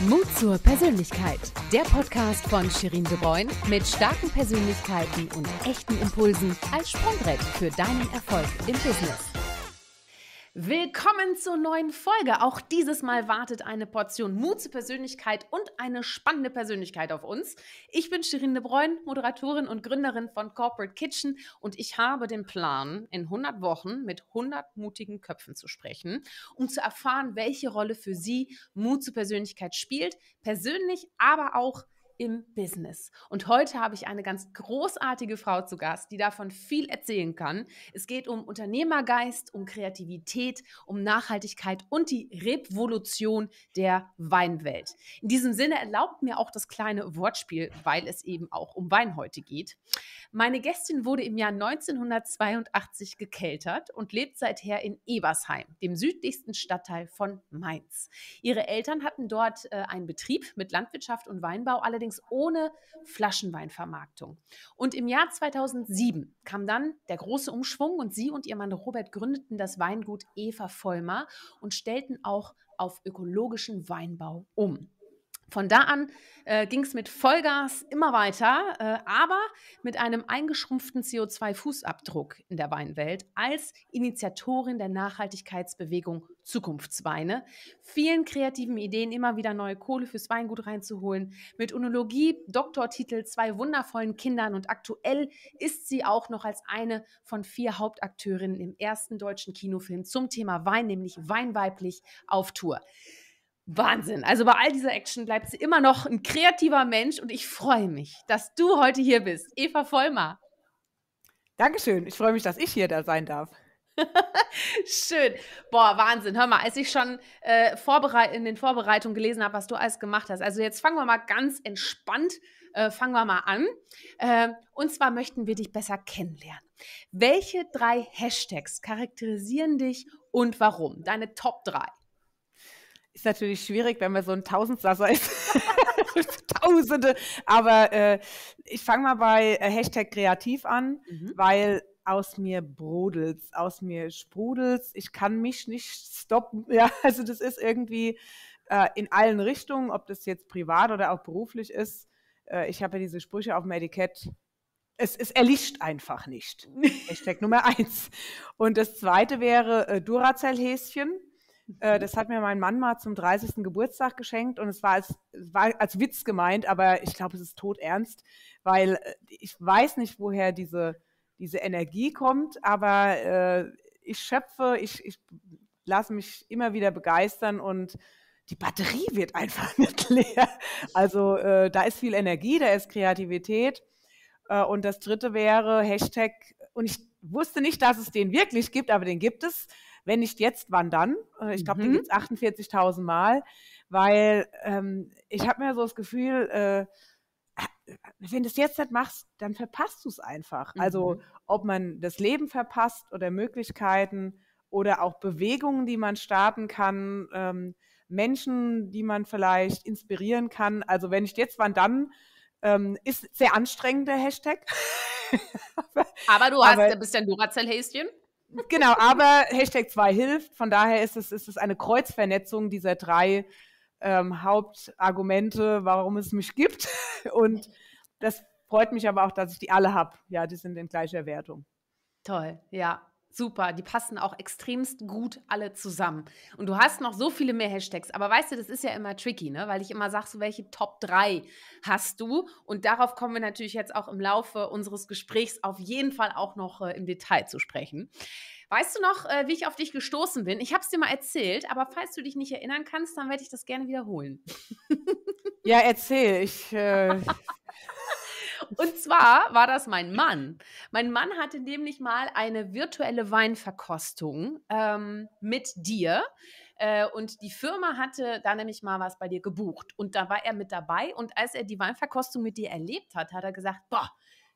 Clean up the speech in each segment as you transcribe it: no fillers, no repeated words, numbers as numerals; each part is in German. Mut zur Persönlichkeit. Der Podcast von Chérine De Bruijn mit starken Persönlichkeiten und echten Impulsen als Sprungbrett für deinen Erfolg im Business. Willkommen zur neuen Folge. Auch dieses Mal wartet eine Portion Mut zur Persönlichkeit und eine spannende Persönlichkeit auf uns. Ich bin Chérine De Bruijn, Moderatorin und Gründerin von Corporate Kitchen und ich habe den Plan, in 100 Wochen mit 100 mutigen Köpfen zu sprechen, um zu erfahren, welche Rolle für sie Mut zur Persönlichkeit spielt, persönlich, aber auch im Business. Und heute habe ich eine ganz großartige Frau zu Gast, die davon viel erzählen kann. Es geht um Unternehmergeist, um Kreativität, um Nachhaltigkeit und die Revolution der Weinwelt. In diesem Sinne erlaubt mir auch das kleine Wortspiel, weil es eben auch um Wein heute geht. Meine Gästin wurde im Jahr 1982 gekeltert und lebt seither in Ebersheim, dem südlichsten Stadtteil von Mainz. Ihre Eltern hatten dort einen Betrieb mit Landwirtschaft und Weinbau, allerdings ohne Flaschenweinvermarktung. Und im Jahr 2007 kam dann der große Umschwung und sie und ihr Mann Robert gründeten das Weingut Eva Vollmer und stellten auch auf ökologischen Weinbau um. Von da an ging es mit Vollgas immer weiter, aber mit einem eingeschrumpften CO2-Fußabdruck in der Weinwelt als Initiatorin der Nachhaltigkeitsbewegung Zukunftsweine, vielen kreativen Ideen, immer wieder neue Kohle fürs Weingut reinzuholen, mit Önologie, Doktortitel, 2 wundervollen Kindern und aktuell ist sie auch noch als eine von 4 Hauptakteurinnen im ersten deutschen Kinofilm zum Thema Wein, nämlich Weinweiblich, auf Tour. Wahnsinn. Also bei all dieser Action bleibt sie immer noch ein kreativer Mensch und ich freue mich, dass du heute hier bist. Eva Vollmer. Dankeschön. Ich freue mich, dass ich hier da sein darf. Schön. Boah, Wahnsinn. Hör mal, als ich schon in den Vorbereitungen gelesen habe, was du alles gemacht hast. Also jetzt fangen wir mal ganz entspannt, an. Und zwar möchten wir dich besser kennenlernen. Welche 3 Hashtags charakterisieren dich und warum? Deine Top 3. Ist natürlich schwierig, wenn man so ein Tausendsasser ist. Tausende. Aber ich fange mal bei Hashtag kreativ an, weil aus mir brodelt's, aus mir sprudelt's. Ich kann mich nicht stoppen. Ja, also das ist irgendwie in allen Richtungen, ob das jetzt privat oder auch beruflich ist. Ich habe ja diese Sprüche auf dem Etikett. Es erlischt einfach nicht. Hashtag Nummer 1. Und das zweite wäre Duracell-Häschen. Das hat mir mein Mann mal zum 30. Geburtstag geschenkt und es war als Witz gemeint, aber ich glaube, es ist todernst, weil ich weiß nicht, woher diese Energie kommt, aber ich schöpfe, ich lasse mich immer wieder begeistern und die Batterie wird einfach nicht leer. Also da ist viel Energie, da ist Kreativität und das dritte wäre Hashtag, und ich wusste nicht, dass es den wirklich gibt, aber den gibt es. Wenn nicht jetzt, wann dann? Ich glaube, den gibt es 48.000 Mal, weil ich habe mir so das Gefühl, wenn du es jetzt nicht machst, dann verpasst du es einfach. Also ob man das Leben verpasst oder Möglichkeiten oder auch Bewegungen, die man starten kann, Menschen, die man vielleicht inspirieren kann. Also wenn nicht jetzt, wann dann? Ist sehr anstrengender Hashtag. Aber bist ja ein Duracell-Häschen. Genau, aber Hashtag 2 hilft. Von daher ist es eine Kreuzvernetzung dieser 3 Hauptargumente, warum es mich gibt. Und das freut mich aber auch, dass ich die alle habe. Ja, die sind in gleicher Wertung. Toll, ja. Super, die passen auch extremst gut alle zusammen. Und du hast noch so viele mehr Hashtags. Aber weißt du, das ist ja immer tricky, ne? Weil ich immer sage, so welche Top 3 hast du? Und darauf kommen wir natürlich jetzt auch im Laufe unseres Gesprächs auf jeden Fall auch noch im Detail zu sprechen. Weißt du noch, wie ich auf dich gestoßen bin? Ich habe es dir mal erzählt, aber falls du dich nicht erinnern kannst, dann werde ich das gerne wiederholen. Ja, erzähl. Und zwar war das mein Mann. Mein Mann hatte nämlich mal eine virtuelle Weinverkostung mit dir. Und die Firma hatte da nämlich mal was bei dir gebucht. Und da war er mit dabei. Und als er die Weinverkostung mit dir erlebt hat, hat er gesagt, boah,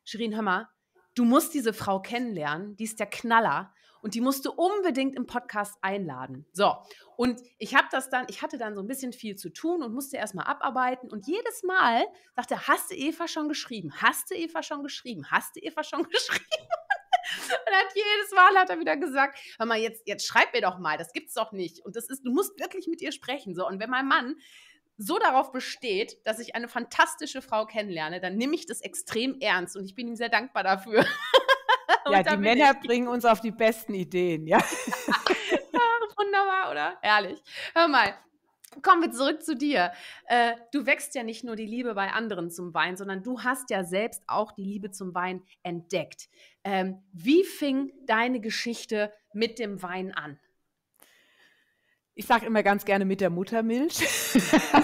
Chérine, hör mal, du musst diese Frau kennenlernen. Die ist der Knaller. Und die musst du unbedingt im Podcast einladen. So, und ich hatte dann so ein bisschen viel zu tun und musste erstmal abarbeiten. Und jedes Mal dachte, hast du Eva schon geschrieben? Hast du Eva schon geschrieben? Hast du Eva schon geschrieben? Und jedes Mal hat er wieder gesagt, hör mal, jetzt schreib mir doch mal, das gibt's doch nicht. Und du musst wirklich mit ihr sprechen. So, und wenn mein Mann so darauf besteht, dass ich eine fantastische Frau kennenlerne, dann nehme ich das extrem ernst und ich bin ihm sehr dankbar dafür. Ja, die Männer bringen uns auf die besten Ideen, ja. Wunderbar, oder? Ehrlich. Hör mal, kommen wir zurück zu dir. Du wächst ja nicht nur die Liebe bei anderen zum Wein, sondern du hast ja selbst auch die Liebe zum Wein entdeckt. Wie fing deine Geschichte mit dem Wein an? Ich sage immer ganz gerne mit der Muttermilch.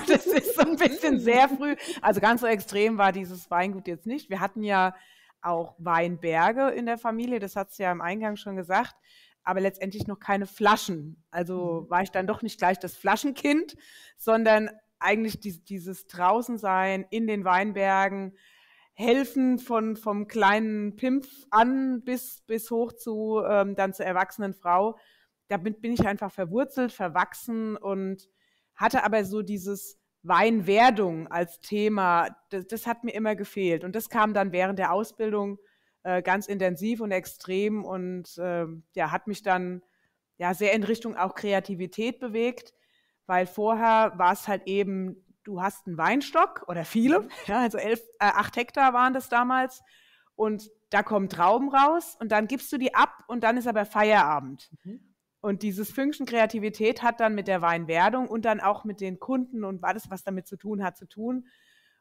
Das ist so ein bisschen sehr früh. Also ganz so extrem war dieses Weingut jetzt nicht. Wir hatten ja auch Weinberge in der Familie, das hat es ja im Eingang schon gesagt, aber letztendlich noch keine Flaschen. Also war ich dann doch nicht gleich das Flaschenkind, sondern eigentlich dieses Draußensein in den Weinbergen, helfen vom kleinen Pimpf an bis hoch zu dann zur erwachsenen Frau. Damit bin ich einfach verwurzelt, verwachsen und hatte aber so dieses Weinwerdung als Thema, das hat mir immer gefehlt. Und das kam dann während der Ausbildung ganz intensiv und extrem und ja, hat mich dann ja sehr in Richtung auch Kreativität bewegt, weil vorher war es halt eben, du hast einen Weinstock oder viele, ja, also 8 Hektar waren das damals und da kommen Trauben raus und dann gibst du die ab und dann ist aber Feierabend. Mhm. Und dieses Fünkchen Kreativität hat dann mit der Weinwerdung und dann auch mit den Kunden und alles, was damit zu tun.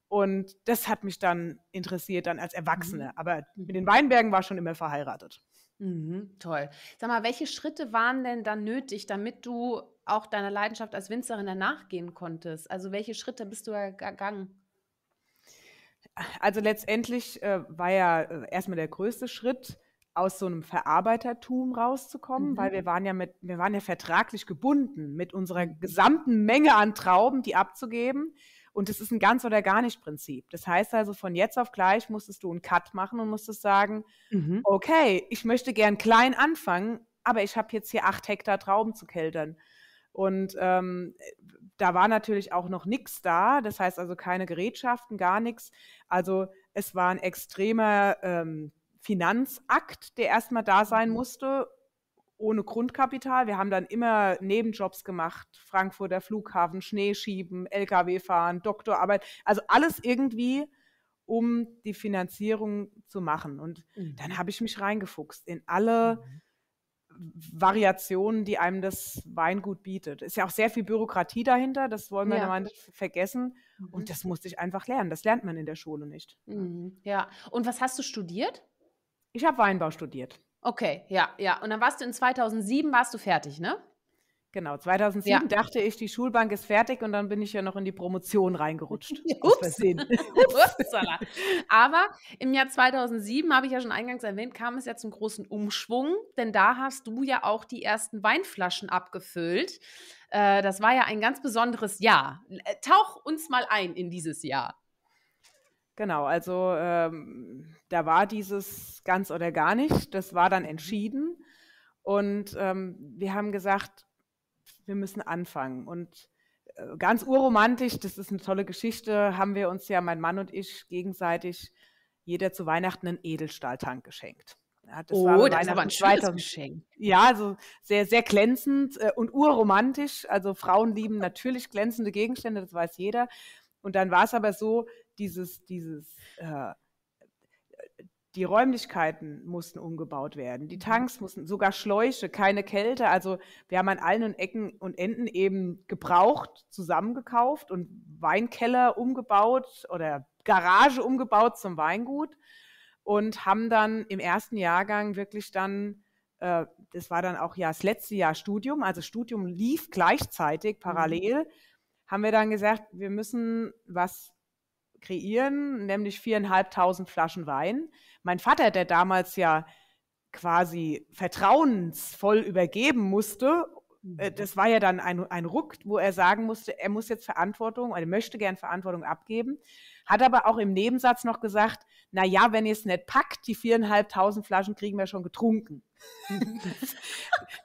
Und das hat mich dann interessiert, dann als Erwachsene. Aber mit den Weinbergen war ich schon immer verheiratet. Mhm, toll. Sag mal, welche Schritte waren denn dann nötig, damit du auch deiner Leidenschaft als Winzerin danach gehen konntest? Also welche Schritte bist du gegangen? Also letztendlich war ja erstmal der größte Schritt, aus so einem Verarbeitertum rauszukommen, weil wir waren ja vertraglich gebunden, mit unserer gesamten Menge an Trauben, die abzugeben. Und das ist ein ganz oder gar nicht Prinzip. Das heißt also, von jetzt auf gleich musstest du einen Cut machen und musstest sagen, okay, ich möchte gern klein anfangen, aber ich habe jetzt hier 8 Hektar Trauben zu keltern. Und da war natürlich auch noch nichts da, das heißt also keine Gerätschaften, gar nichts. Also es war ein extremer Finanzakt, der erstmal da sein musste, ohne Grundkapital. Wir haben dann immer Nebenjobs gemacht, Frankfurter Flughafen, Schneeschieben, LKW fahren, Doktorarbeit, also alles irgendwie, um die Finanzierung zu machen. Und dann habe ich mich reingefuchst in alle Variationen, die einem das Weingut bietet. Ist ja auch sehr viel Bürokratie dahinter, das wollen wir ja nicht vergessen. Und das musste ich einfach lernen, das lernt man in der Schule nicht. Mhm. Ja, und was hast du studiert? Ich habe Weinbau studiert. Okay, ja, ja. Und dann warst du in 2007, warst du fertig, ne? Genau, 2007 dachte ich, die Schulbank ist fertig und dann bin ich ja noch in die Promotion reingerutscht. Ups. Aber im Jahr 2007, habe ich ja schon eingangs erwähnt, kam es ja zum großen Umschwung, denn da hast du ja auch die ersten Weinflaschen abgefüllt. Das war ja ein ganz besonderes Jahr. Tauch uns mal ein in dieses Jahr. Genau, also da war dieses ganz oder gar nicht, das war dann entschieden und wir haben gesagt, wir müssen anfangen und ganz urromantisch, das ist eine tolle Geschichte, haben wir uns ja, mein Mann und ich, gegenseitig jeder zu Weihnachten einen Edelstahltank geschenkt. Ja, das war das ist aber ein schönes Geschenk. Ja, also sehr, sehr glänzend und urromantisch, also Frauen lieben natürlich glänzende Gegenstände, das weiß jeder. Und dann war es aber so, die Räumlichkeiten mussten umgebaut werden, die Tanks mussten, sogar Schläuche, keine Kälte. Also wir haben an allen Ecken und Enden eben gebraucht, zusammengekauft und Weinkeller umgebaut oder Garage umgebaut zum Weingut und haben dann im ersten Jahrgang wirklich dann, das war dann auch ja das letzte Jahr Studium, also Studium lief gleichzeitig parallel, haben wir dann gesagt, wir müssen was kreieren, nämlich 4.500 Flaschen Wein. Mein Vater, der damals ja quasi vertrauensvoll übergeben musste, das war ja dann ein Ruck, wo er sagen musste, er muss jetzt Verantwortung, oder möchte gern Verantwortung abgeben, hat aber auch im Nebensatz noch gesagt, na ja, wenn ihr es nicht packt, die 4.500 Flaschen kriegen wir schon getrunken.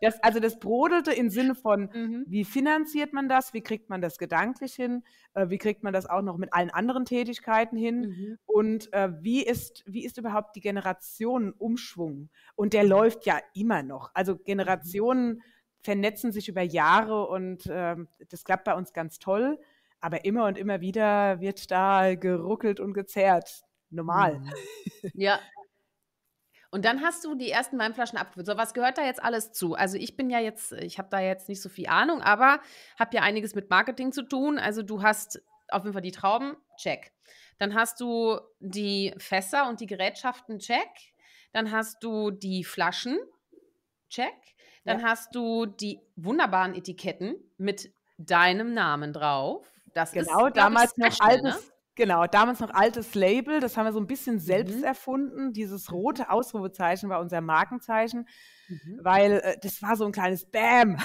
Das brodelte im Sinne von, wie finanziert man das, wie kriegt man das gedanklich hin, wie kriegt man das auch noch mit allen anderen Tätigkeiten hin und wie ist überhaupt die Generationenumschwung? Und der läuft ja immer noch. Also Generationen vernetzen sich über Jahre und das klappt bei uns ganz toll. Aber immer und immer wieder wird da geruckelt und gezerrt. Normal. Ja. Und dann hast du die ersten Weinflaschen abgefüllt. So, was gehört da jetzt alles zu? Also ich bin ja jetzt, ich habe da jetzt nicht so viel Ahnung, aber habe ja einiges mit Marketing zu tun. Also du hast auf jeden Fall die Trauben, check. Dann hast du die Fässer und die Gerätschaften, check. Dann hast du die Flaschen, check. Dann hast du die wunderbaren Etiketten mit deinem Namen drauf. Das genau, ist, damals ich, special, noch altes, ne? Genau, damals noch altes Label, das haben wir so ein bisschen selbst erfunden. Dieses rote Ausrufezeichen war unser Markenzeichen, weil das war so ein kleines Bam.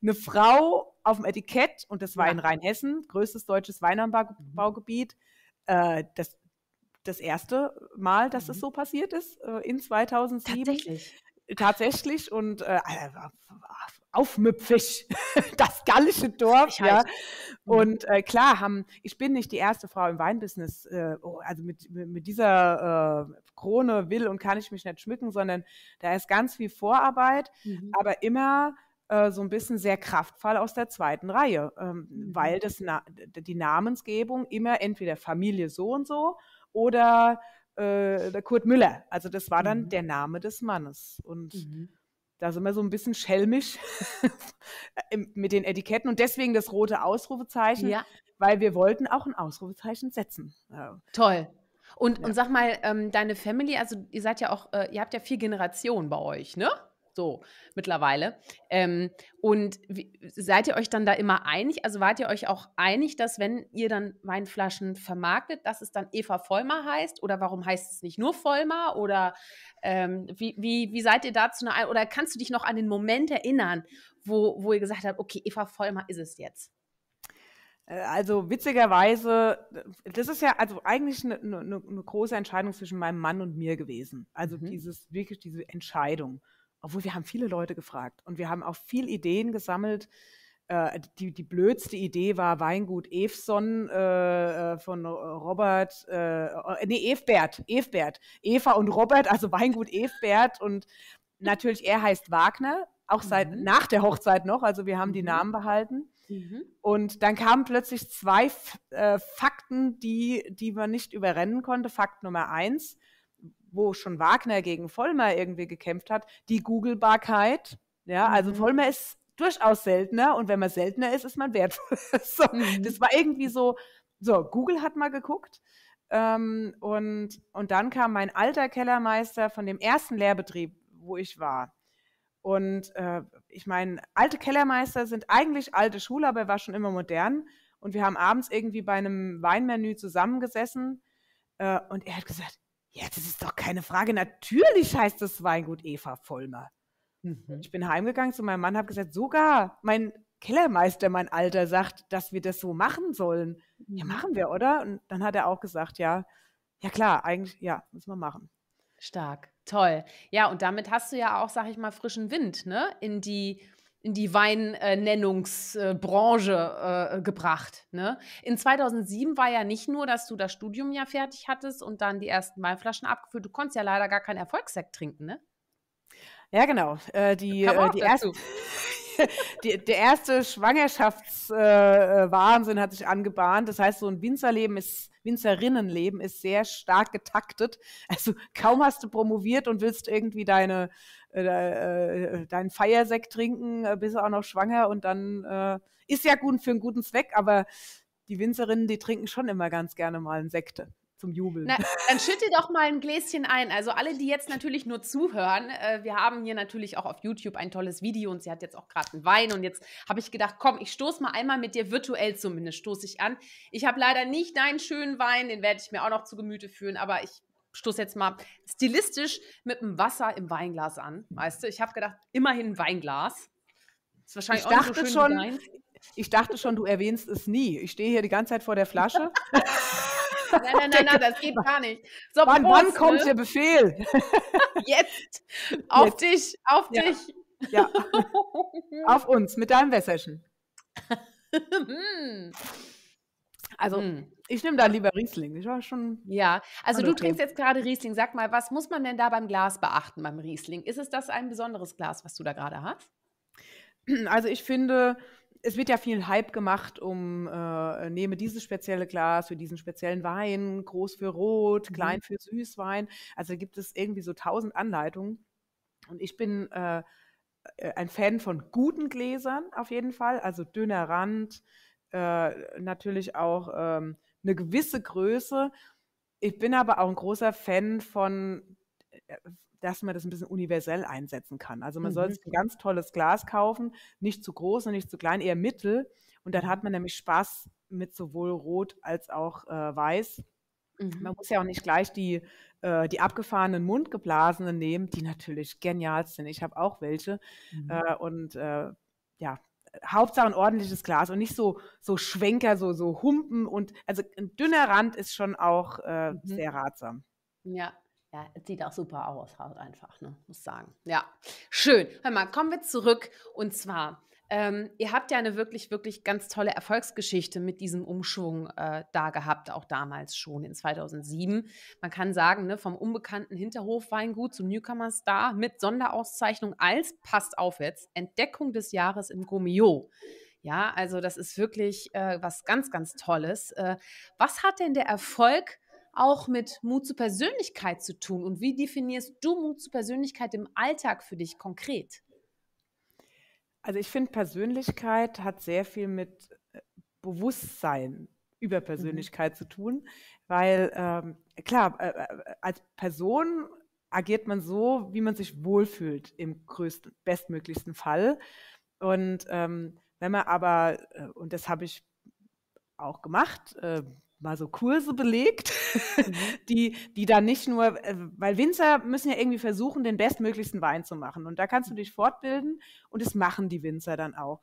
Eine Frau auf dem Etikett, und das war in Rheinhessen, größtes deutsches Weinanbaugebiet. Das erste Mal, dass das so passiert ist, in 2007. Tatsächlich und aufmüpfig, das gallische Dorf, ja. Und klar haben, ich bin nicht die erste Frau im Weinbusiness, also mit dieser Krone will und kann ich mich nicht schmücken, sondern da ist ganz viel Vorarbeit, aber immer so ein bisschen sehr kraftvoll aus der zweiten Reihe, weil das die Namensgebung immer entweder Familie so und so oder der Kurt Müller. Also das war dann der Name des Mannes. Und da sind wir so ein bisschen schelmisch mit den Etiketten. Und deswegen das rote Ausrufezeichen, weil wir wollten auch ein Ausrufezeichen setzen. Ja. Toll. Und sag mal, deine Family, also ihr seid ja auch, ihr habt ja 4 Generationen bei euch, ne? So, mittlerweile. Und seid ihr euch dann da immer einig? Also wart ihr euch auch einig, dass wenn ihr dann Weinflaschen vermarktet, dass es dann Eva Vollmer heißt? Oder warum heißt es nicht nur Vollmer? Oder wie seid ihr dazu? Oder kannst du dich noch an den Moment erinnern, wo ihr gesagt habt, okay, Eva Vollmer ist es jetzt? Also witzigerweise, das ist ja also eigentlich eine große Entscheidung zwischen meinem Mann und mir gewesen. Also diese Entscheidung. Obwohl, wir haben viele Leute gefragt und wir haben auch viele Ideen gesammelt. Die blödste Idee war Weingut Evson von Robert, Evbert. Eva und Robert, also Weingut Evbert. Und natürlich, er heißt Wagner, auch nach der Hochzeit noch. Also wir haben die Namen behalten. Und dann kamen plötzlich 2 Fakten, die man nicht überrennen konnte. Fakt Nummer 1. Wo schon Wagner gegen Vollmer irgendwie gekämpft hat, die Googlebarkeit. Ja, also Vollmer ist durchaus seltener und wenn man seltener ist, ist man wertvoll. So, das war irgendwie so Google hat mal geguckt. Und dann kam mein alter Kellermeister von dem ersten Lehrbetrieb, wo ich war. Und ich meine, alte Kellermeister sind eigentlich alte Schule, aber er war schon immer modern. Und wir haben abends irgendwie bei einem Weinmenü zusammengesessen und er hat gesagt, ja, das ist doch keine Frage. Natürlich heißt das Weingut Eva Vollmer. Ich bin heimgegangen zu meinem Mann, habe gesagt, sogar mein Kellermeister, mein Alter, sagt, dass wir das so machen sollen. Ja, machen wir, oder? Und dann hat er auch gesagt, ja klar, eigentlich, ja, müssen wir machen. Stark, toll. Ja, und damit hast du ja auch, sag ich mal, frischen Wind, ne? in die Weinnennungsbranche gebracht. Ne? In 2007 war ja nicht nur, dass du das Studium ja fertig hattest und dann die ersten Weinflaschen abgefüllt. Du konntest ja leider gar keinen Erfolgssekt trinken, ne? Ja, genau. Der erste Schwangerschaftswahnsinn hat sich angebahnt. Das heißt, so ein Winzerinnenleben ist sehr stark getaktet. Also kaum hast du promoviert und willst irgendwie deinen Feiersekt trinken, bist du auch noch schwanger und dann ist ja gut für einen guten Zweck, aber die Winzerinnen, die trinken schon immer ganz gerne mal einen Sekt. Zum Jubeln. Na, dann schütte doch mal ein Gläschen ein. Also alle, die jetzt natürlich nur zuhören, wir haben hier natürlich auch auf YouTube ein tolles Video und sie hat jetzt auch gerade einen Wein und jetzt habe ich gedacht, komm, ich stoße mal einmal mit dir virtuell zumindest, stoße ich an. Ich habe leider nicht deinen schönen Wein, den werde ich mir auch noch zu Gemüte führen, aber ich stoße jetzt mal stilistisch mit dem Wasser im Weinglas an, weißt du. Ich habe gedacht, immerhin ein Weinglas. Ist wahrscheinlich auch nicht so schön wie deins. Ich dachte schon, du erwähnst es nie. Ich stehe hier die ganze Zeit vor der Flasche. Nein, das geht gar nicht. So, wann kommt der Befehl? Jetzt. Auf dich. Ja. Auf uns, mit deinem Wässerchen. Also, ich nehme da lieber Riesling. Ich war schon. Ja, also du trinkst jetzt gerade Riesling. Sag mal, was muss man denn da beim Glas beachten, beim Riesling? Ist es das ein besonderes Glas, was du da gerade hast? Also ich finde, es wird ja viel Hype gemacht um, nehme dieses spezielle Glas für diesen speziellen Wein, groß für Rot, klein für Süßwein. Also gibt es irgendwie so 1000 Anleitungen. Und ich bin ein Fan von guten Gläsern auf jeden Fall, also dünner Rand, natürlich auch eine gewisse Größe. Ich bin aber auch ein großer Fan von, dass man das ein bisschen universell einsetzen kann. Also man soll sich ein ganz tolles Glas kaufen, nicht zu groß und nicht zu klein, eher mittel. Und dann hat man nämlich Spaß mit sowohl Rot als auch Weiß. Man muss ja auch nicht gleich die abgefahrenen, mundgeblasenen nehmen, die natürlich genial sind. Ich habe auch welche. Ja, Hauptsache ein ordentliches Glas und nicht so Schwenker, so Humpen. Und also ein dünner Rand ist schon auch sehr ratsam. Ja. Ja, es sieht auch super aus, halt einfach, ne? Muss sagen. Ja, schön. Hör mal, kommen wir zurück. Und zwar, ihr habt ja eine wirklich, wirklich ganz tolle Erfolgsgeschichte mit diesem Umschwung da gehabt, auch damals schon in 2007. Man kann sagen, ne, vom unbekannten Hinterhofweingut zum Newcomer-Star mit Sonderauszeichnung als, passt auf jetzt, Entdeckung des Jahres im Gourmillot. Ja, also das ist wirklich was ganz, ganz Tolles. Was hat denn der Erfolg auch mit Mut zur Persönlichkeit zu tun? Und wie definierst du Mut zur Persönlichkeit im Alltag für dich konkret? Also ich finde, Persönlichkeit hat sehr viel mit Bewusstsein über Persönlichkeit zu tun, weil klar, als Person agiert man so, wie man sich wohlfühlt im größten, bestmöglichsten Fall. Und wenn man aber, und das habe ich auch gemacht, mal so Kurse belegt, die dann nicht nur, weil Winzer müssen ja irgendwie versuchen, den bestmöglichsten Wein zu machen. Und da kannst du dich fortbilden und das machen die Winzer dann auch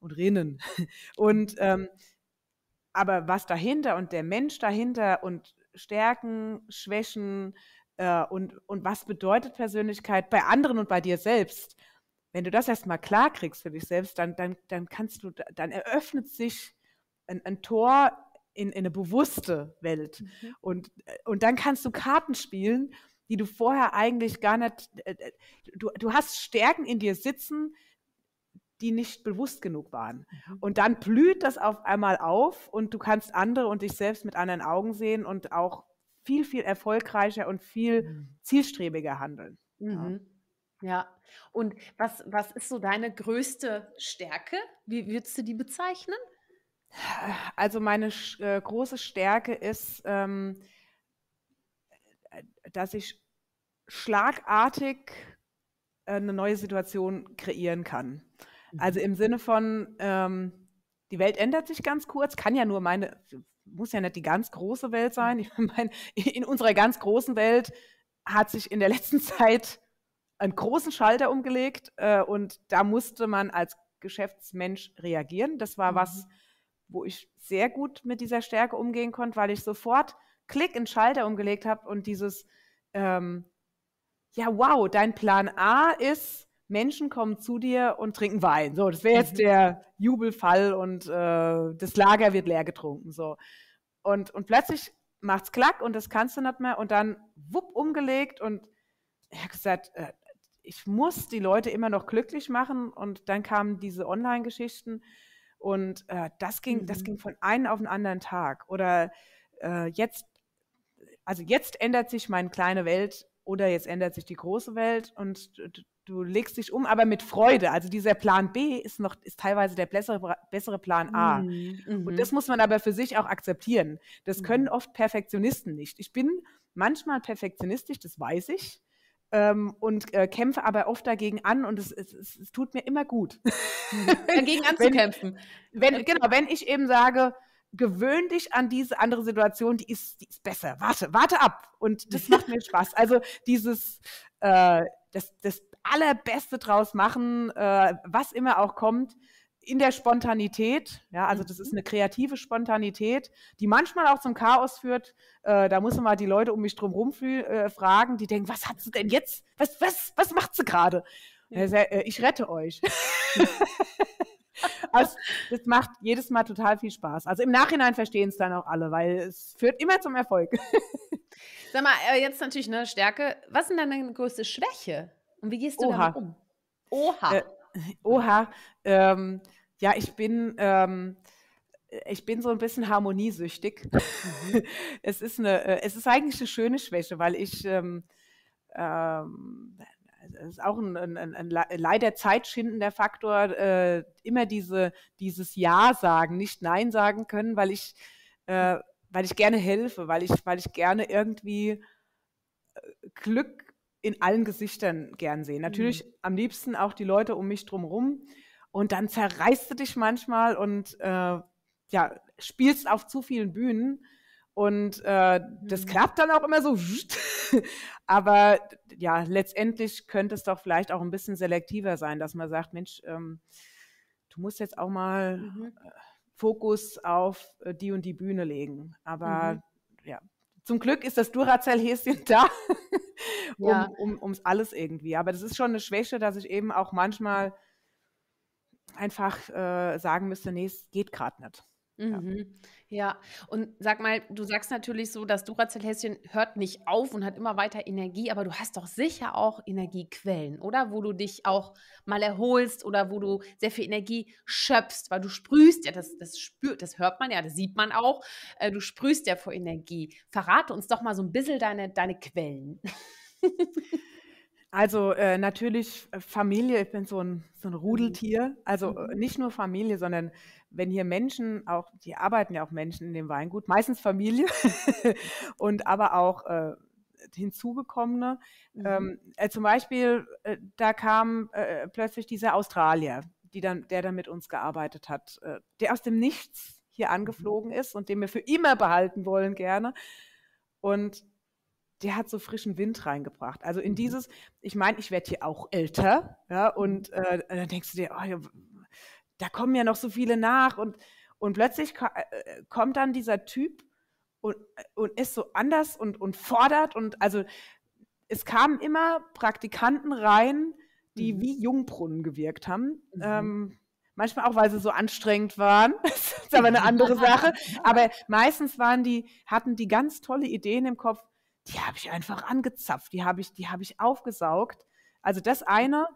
und Rinnen. Und aber was dahinter und der Mensch dahinter und Stärken, Schwächen und was bedeutet Persönlichkeit bei anderen und bei dir selbst? Wenn du das erstmal klar kriegst für dich selbst, dann kannst du, dann eröffnet sich ein Tor in eine bewusste Welt. Und dann kannst du Karten spielen, die du vorher eigentlich gar nicht, du hast Stärken in dir sitzen, die nicht bewusst genug waren. Und dann blüht das auf einmal auf und du kannst andere und dich selbst mit anderen Augen sehen und auch viel, viel erfolgreicher und viel zielstrebiger handeln. Ja, und was ist so deine größte Stärke? Wie würdest du die bezeichnen? Also meine große Stärke ist, dass ich schlagartig eine neue Situation kreieren kann. Also im Sinne von, die Welt ändert sich ganz kurz, kann ja nur muss ja nicht die ganz große Welt sein. Ich meine, in unserer ganz großen Welt hat sich in der letzten Zeit einen großen Schalter umgelegt und da musste man als Geschäftsmensch reagieren. Das war was, wo ich sehr gut mit dieser Stärke umgehen konnte, weil ich sofort Klick in den Schalter umgelegt habe und dieses, ja wow, dein Plan A ist, Menschen kommen zu dir und trinken Wein. So, das wäre jetzt der Jubelfall und das Lager wird leer getrunken. So. Und plötzlich macht's Klack und das kannst du nicht mehr und dann wupp umgelegt und ich habe gesagt, ich muss die Leute immer noch glücklich machen und dann kamen diese Online-Geschichten. Und das ging von einem auf den anderen Tag. Oder jetzt ändert sich meine kleine Welt oder jetzt ändert sich die große Welt und du legst dich um, aber mit Freude. Also dieser Plan B ist teilweise der bessere Plan A. Und das muss man aber für sich auch akzeptieren. Das können oft Perfektionisten nicht. Ich bin manchmal perfektionistisch, das weiß ich. Und kämpfe aber oft dagegen an und es tut mir immer gut. Dagegen anzukämpfen. Wenn ich eben sage, gewöhn dich an diese andere Situation, die ist besser. Warte ab. Und das macht mir Spaß. Also dieses, das Allerbeste draus machen, was immer auch kommt, in der Spontanität, ja, also das ist eine kreative Spontanität, die manchmal auch zum Chaos führt. Da muss man mal die Leute um mich drum herum fragen, die denken, was hat sie denn jetzt? Was macht sie gerade? Ich rette euch. Also, das macht jedes Mal total viel Spaß. Also im Nachhinein verstehen es dann auch alle, weil es führt immer zum Erfolg. Sag mal, jetzt natürlich eine Stärke. Was ist denn deine größte Schwäche? Und wie gehst du damit um? Oha. Ja, ich bin so ein bisschen harmoniesüchtig. Es ist eigentlich eine schöne Schwäche, weil ich, es ist auch ein leider zeitschindender Faktor, immer dieses Ja sagen, nicht Nein sagen können, weil ich gerne helfe, weil ich gerne irgendwie Glück in allen Gesichtern gern sehe. Natürlich am liebsten auch die Leute um mich drumherum. Und dann zerreißt du dich manchmal und ja, spielst auf zu vielen Bühnen. Und das klappt dann auch immer so. Aber ja, letztendlich könnte es doch vielleicht auch ein bisschen selektiver sein, dass man sagt, Mensch, du musst jetzt auch mal Fokus auf die und die Bühne legen. Aber ja, zum Glück ist das Duracell-Häschen da, um alles irgendwie. Aber das ist schon eine Schwäche, dass ich eben auch manchmal einfach sagen müsste, nee, es geht gerade nicht. Mhm. Ja, und sag mal, du sagst natürlich so, das Duracell-Häschen hört nicht auf und hat immer weiter Energie, aber du hast doch sicher auch Energiequellen, oder? Wo du dich auch mal erholst oder wo du sehr viel Energie schöpfst, weil du sprühst ja, das hört man ja, das sieht man auch, du sprühst ja vor Energie. Verrate uns doch mal so ein bisschen deine Quellen. Also natürlich Familie, ich bin so ein Rudeltier, also nicht nur Familie, sondern wenn hier Menschen auch, die arbeiten ja auch Menschen in dem Weingut, meistens Familie und aber auch Hinzugekommene. Zum Beispiel, da kam plötzlich dieser Australier, der dann mit uns gearbeitet hat, der aus dem Nichts hier angeflogen ist und den wir für immer behalten wollen gerne. Und der hat so frischen Wind reingebracht. Also in dieses, ich meine, ich werde hier auch älter, ja, und dann denkst du dir, oh, ja, da kommen ja noch so viele nach und plötzlich kommt dann dieser Typ und ist so anders und fordert und also es kamen immer Praktikanten rein, die wie Jungbrunnen gewirkt haben. Manchmal auch, weil sie so anstrengend waren. Das ist aber eine andere Sache. Aber meistens hatten die ganz tolle Ideen im Kopf. Die habe ich einfach angezapft, die habe ich aufgesaugt. Also das eine,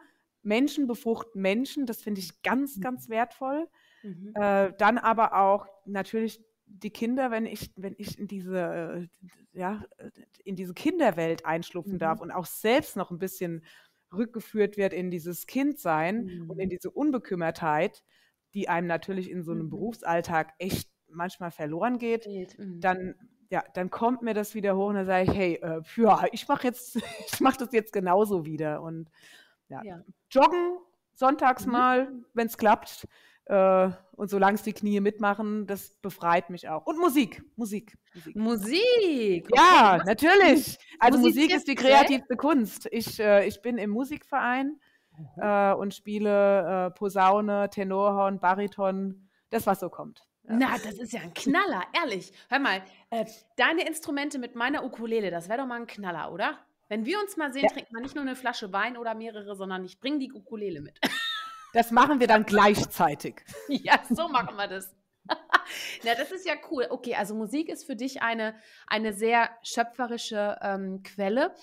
Menschen befruchten Menschen, das finde ich ganz, ganz wertvoll. Dann aber auch natürlich die Kinder, wenn ich in diese Kinderwelt einschlupfen darf und auch selbst noch ein bisschen rückgeführt wird in dieses Kindsein und in diese Unbekümmertheit, die einem natürlich in so einem Berufsalltag echt manchmal verloren geht, dann kommt mir das wieder hoch und dann sage ich, hey, ich mache das jetzt genauso wieder. Und joggen sonntags mal, wenn es klappt. Und solange es die Knie mitmachen, das befreit mich auch. Und Musik. Ja, natürlich. Also Musik ist die kreativste Kunst. Ich bin im Musikverein und spiele Posaune, Tenorhorn, Bariton, das, was so kommt. Na, das ist ja ein Knaller, ehrlich. Hör mal, deine Instrumente mit meiner Ukulele, das wäre doch mal ein Knaller, oder? Wenn wir uns mal sehen, trinkt man nicht nur eine Flasche Wein oder mehrere, sondern ich bringe die Ukulele mit. Das machen wir dann gleichzeitig. Ja, so machen wir das. Na, das ist ja cool. Okay, also Musik ist für dich eine sehr schöpferische Quelle.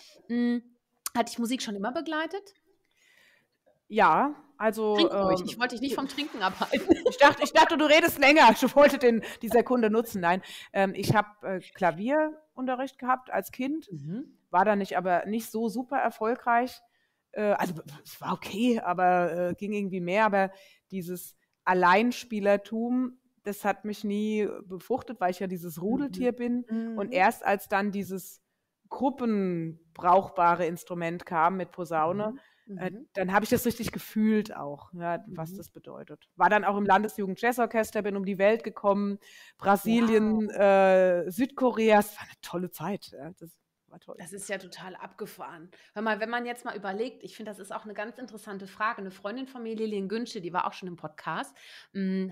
Hat dich Musik schon immer begleitet? Ja, also... Ich wollte dich nicht vom Trinken abhalten. Ich dachte, du redest länger. Ich wollte dieser Kunde nutzen. Nein, ich habe Klavierunterricht gehabt als Kind. War da aber nicht so super erfolgreich. Also es war okay, aber ging irgendwie mehr. Aber dieses Alleinspielertum, das hat mich nie befruchtet, weil ich ja dieses Rudeltier bin. Und erst als dann dieses gruppenbrauchbare Instrument kam mit Posaune, dann habe ich das richtig gefühlt auch, was das bedeutet. War dann auch im Landesjugendjazzorchester, bin um die Welt gekommen, Brasilien, Südkorea, es war eine tolle Zeit. Ja. Das war toll. Das ist ja total abgefahren. Hör mal, wenn man jetzt mal überlegt, ich finde, das ist auch eine ganz interessante Frage. Eine Freundin von mir, Lilian Günsche, die war auch schon im Podcast,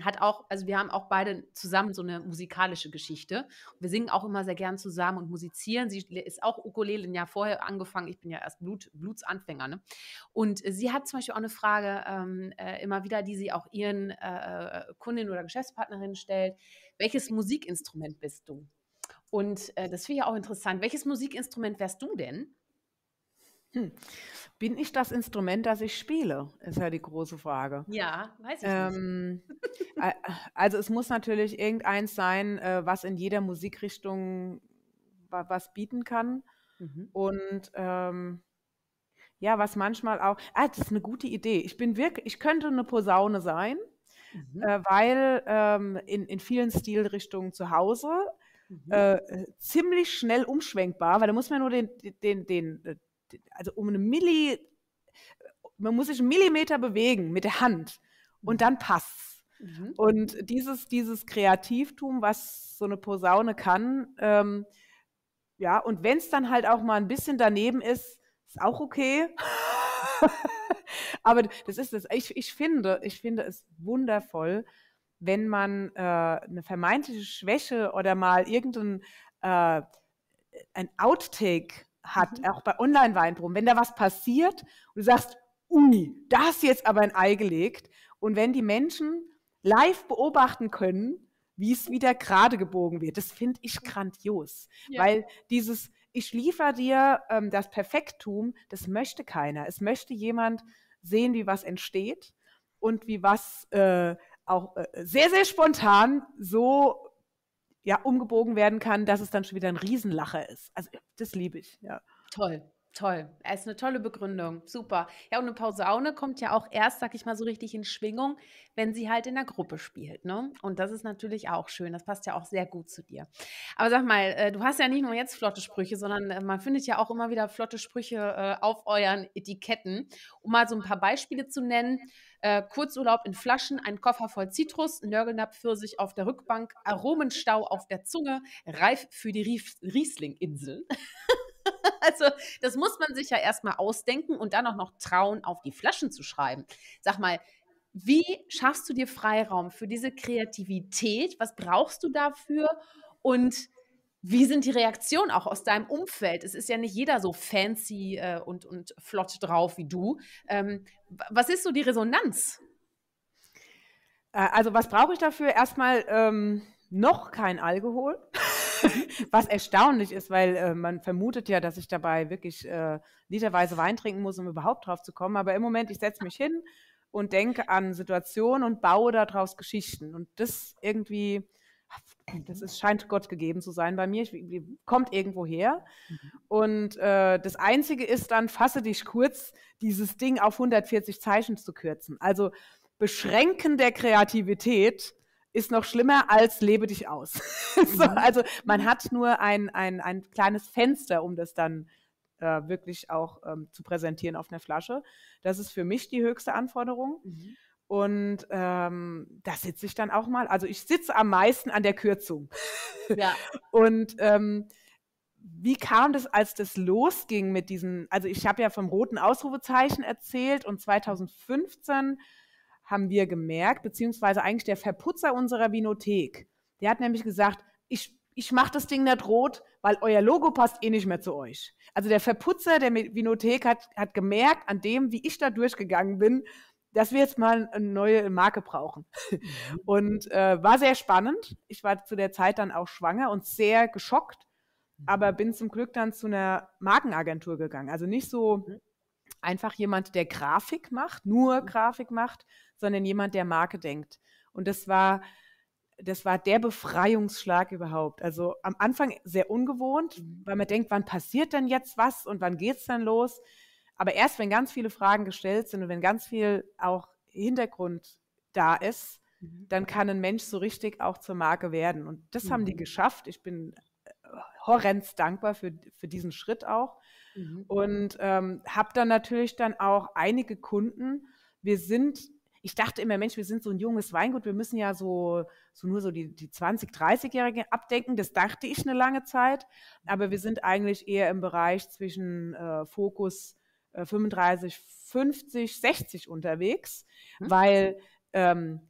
hat auch, also wir haben auch beide zusammen so eine musikalische Geschichte. Wir singen auch immer sehr gern zusammen und musizieren. Sie ist auch Ukulele, ja, vorher angefangen. Ich bin ja erst Blutsanfänger, ne? Und sie hat zum Beispiel auch eine Frage immer wieder, die sie auch ihren Kundinnen oder Geschäftspartnerinnen stellt. Welches Musikinstrument bist du? Und das finde ich auch interessant. Welches Musikinstrument wärst du denn? Bin ich das Instrument, das ich spiele? Ist ja die große Frage. Ja, weiß ich nicht. Also es muss natürlich irgendeins sein, was in jeder Musikrichtung was bieten kann. Mhm. Und ja, was manchmal auch... Ah, das ist eine gute Idee. Ich könnte eine Posaune sein, weil in vielen Stilrichtungen zu Hause ziemlich schnell umschwenkbar, weil da muss man nur man muss sich einen Millimeter bewegen mit der Hand und dann passt's. Mhm. Und dieses Kreativtum, was so eine Posaune kann, ja, und wenn es dann halt auch mal ein bisschen daneben ist, ist auch okay. Aber das ist es. Ich finde es wundervoll, wenn man eine vermeintliche Schwäche oder mal irgendein ein Outtake hat, auch bei Online-Weinproben, wenn da was passiert und du sagst, ui, da hast du jetzt aber ein Ei gelegt, und wenn die Menschen live beobachten können, wie es wieder gerade gebogen wird, das finde ich grandios, ja. Weil dieses, ich liefere dir das Perfektum, das möchte keiner. Es möchte jemand sehen, wie was entsteht und wie was auch sehr, sehr spontan so ja, umgebogen werden kann, dass es dann schon wieder ein Riesenlacher ist. Also das liebe ich, ja. Toll, toll. Es ist eine tolle Begründung, super. Ja, und eine Posaune kommt ja auch erst, sag ich mal, so richtig in Schwingung, wenn sie halt in der Gruppe spielt, ne? Und das ist natürlich auch schön, das passt ja auch sehr gut zu dir. Aber sag mal, du hast ja nicht nur jetzt flotte Sprüche, sondern man findet ja auch immer wieder flotte Sprüche auf euren Etiketten. Um mal so ein paar Beispiele zu nennen: Kurzurlaub in Flaschen, ein Koffer voll Zitrus, nörgelnder Pfirsich auf der Rückbank, Aromenstau auf der Zunge, reif für die Rieslinginsel. Also das muss man sich ja erstmal ausdenken und dann auch noch trauen, auf die Flaschen zu schreiben. Sag mal, wie schaffst du dir Freiraum für diese Kreativität? Was brauchst du dafür? Und wie sind die Reaktionen auch aus deinem Umfeld? Es ist ja nicht jeder so fancy und flott drauf wie du. Was ist so die Resonanz? Also was brauche ich dafür? Erstmal noch kein Alkohol, was erstaunlich ist, weil man vermutet ja, dass ich dabei wirklich literweise Wein trinken muss, um überhaupt drauf zu kommen. Aber im Moment, ich setze mich hin und denke an Situationen und baue daraus Geschichten. Und das irgendwie... Das scheint Gott gegeben zu sein bei mir, kommt irgendwo her. Und das Einzige ist dann, fasse dich kurz, dieses Ding auf 140 Zeichen zu kürzen. Also Beschränken der Kreativität ist noch schlimmer als lebe dich aus. So, also man hat nur ein kleines Fenster, um das dann wirklich auch zu präsentieren auf einer Flasche. Das ist für mich die höchste Anforderung. Mhm. Und da sitze ich dann auch mal, also ich sitze am meisten an der Kürzung. Ja. Und wie kam das, als das losging mit diesen, also ich habe ja vom roten Ausrufezeichen erzählt, und 2015 haben wir gemerkt, beziehungsweise eigentlich der Verputzer unserer Winothek, der hat nämlich gesagt, ich mache das Ding nicht rot, weil euer Logo passt eh nicht mehr zu euch. Also der Verputzer der Winothek hat gemerkt, an dem, wie ich da durchgegangen bin, dass wir jetzt mal eine neue Marke brauchen. Und war sehr spannend. Ich war zu der Zeit dann auch schwanger und sehr geschockt, aber bin zum Glück dann zu einer Markenagentur gegangen. Also nicht so einfach jemand, der Grafik macht, nur Grafik macht, sondern jemand, der Marke denkt. Und das war der Befreiungsschlag überhaupt. Also am Anfang sehr ungewohnt, weil man denkt, wann passiert denn jetzt was und wann geht's denn los? Aber erst, wenn ganz viele Fragen gestellt sind und wenn ganz viel auch Hintergrund da ist, dann kann ein Mensch so richtig auch zur Marke werden. Und das haben die geschafft. Ich bin horrend dankbar für diesen Schritt auch. Und habe dann natürlich dann auch einige Kunden. Ich dachte immer, Mensch, wir sind so ein junges Weingut, wir müssen ja nur so die 20-, 30-Jährigen abdecken. Das dachte ich eine lange Zeit. Aber wir sind eigentlich eher im Bereich zwischen Fokus 35, 50, 60 unterwegs, weil gerade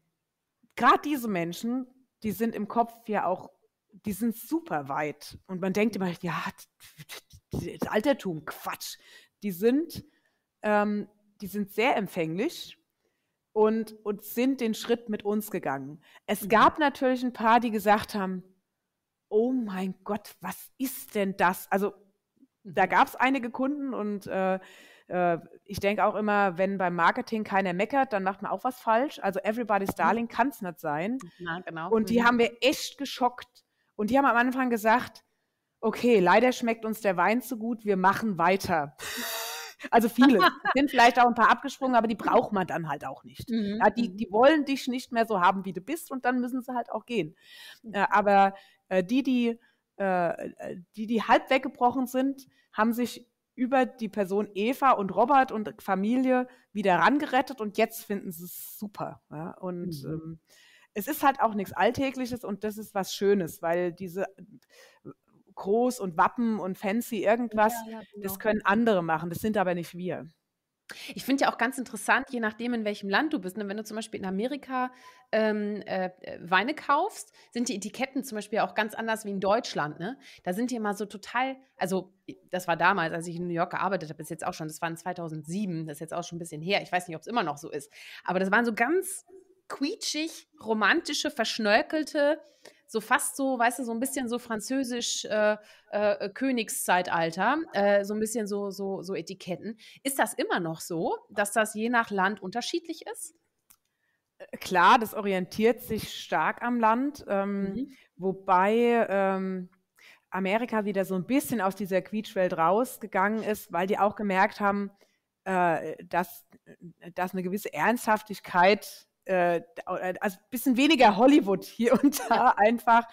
diese Menschen, die sind im Kopf ja auch, die sind super weit. Und man denkt immer, ja, das Altertum, Quatsch. Die sind sehr empfänglich und sind den Schritt mit uns gegangen. Es gab natürlich ein paar, die gesagt haben, oh mein Gott, was ist denn das? Also Da gab es einige Kunden und ich denke auch immer, wenn beim Marketing keiner meckert, dann macht man auch was falsch. Also everybody's darling kann es nicht sein. Na, genau. Und die haben wir echt geschockt. Und die haben am Anfang gesagt, okay, leider schmeckt uns der Wein zu gut, wir machen weiter. Also viele sind vielleicht auch ein paar abgesprungen, aber die braucht man dann halt auch nicht. Mhm. Ja, die wollen dich nicht mehr so haben, wie du bist und dann müssen sie halt auch gehen. Aber die halb weggebrochen sind, haben sich über die Person Eva und Robert und Familie wieder rangerettet und jetzt finden sie es super. Ja? Und es ist halt auch nichts Alltägliches und das ist was Schönes, weil diese groß und Wappen und fancy irgendwas, genau. Das können andere machen, das sind aber nicht wir. Ich finde ja auch ganz interessant, je nachdem, in welchem Land du bist, ne? Wenn du zum Beispiel in Amerika Weine kaufst, sind die Etiketten zum Beispiel auch ganz anders wie in Deutschland. Ne? Da sind die immer so total, also das war damals, als ich in New York gearbeitet habe, ist jetzt auch schon, das war in 2007, das ist jetzt auch schon ein bisschen her, ich weiß nicht, ob es immer noch so ist, aber das waren so ganz quietschig, romantische, verschnörkelte, so fast so, weißt du, so ein bisschen so französisch Königszeitalter, so ein bisschen so Etiketten. Ist das immer noch so, dass das je nach Land unterschiedlich ist? Klar, das orientiert sich stark am Land, wobei Amerika wieder so ein bisschen aus dieser Quietschwelt rausgegangen ist, weil die auch gemerkt haben, dass eine gewisse Ernsthaftigkeit, also ein bisschen weniger Hollywood hier und da einfach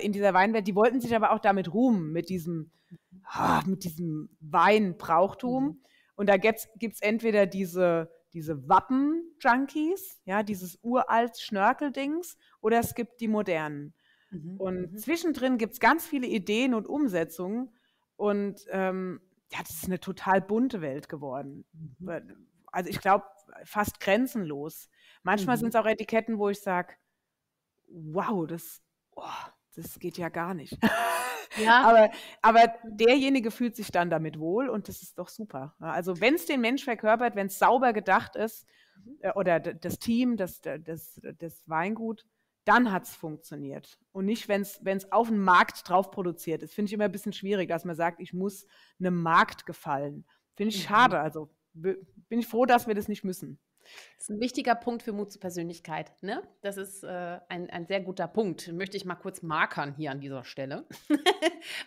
in dieser Weinwelt. Die wollten sich aber auch damit ruhmen, mit diesem Weinbrauchtum. Mhm. Und da gibt's entweder diese Wappen-Junkies, ja, dieses uralt Schnörkeldings, oder es gibt die modernen. Mhm. Und zwischendrin gibt es ganz viele Ideen und Umsetzungen. Und ja, das ist eine total bunte Welt geworden. Mhm. Also ich glaube, fast grenzenlos. Manchmal sind es auch Etiketten, wo ich sage, wow, das geht ja gar nicht. Ja. aber derjenige fühlt sich dann damit wohl und das ist doch super. Also wenn es den Mensch verkörpert, wenn es sauber gedacht ist oder das Team, das Weingut, dann hat es funktioniert. Und nicht, wenn es auf den Markt drauf produziert ist. Finde ich immer ein bisschen schwierig, dass man sagt, ich muss einem Markt gefallen. Finde ich schade. Also bin ich froh, dass wir das nicht müssen. Das ist ein wichtiger Punkt für Mut zur Persönlichkeit. Ne? Das ist ein sehr guter Punkt. Möchte ich mal kurz markern hier an dieser Stelle.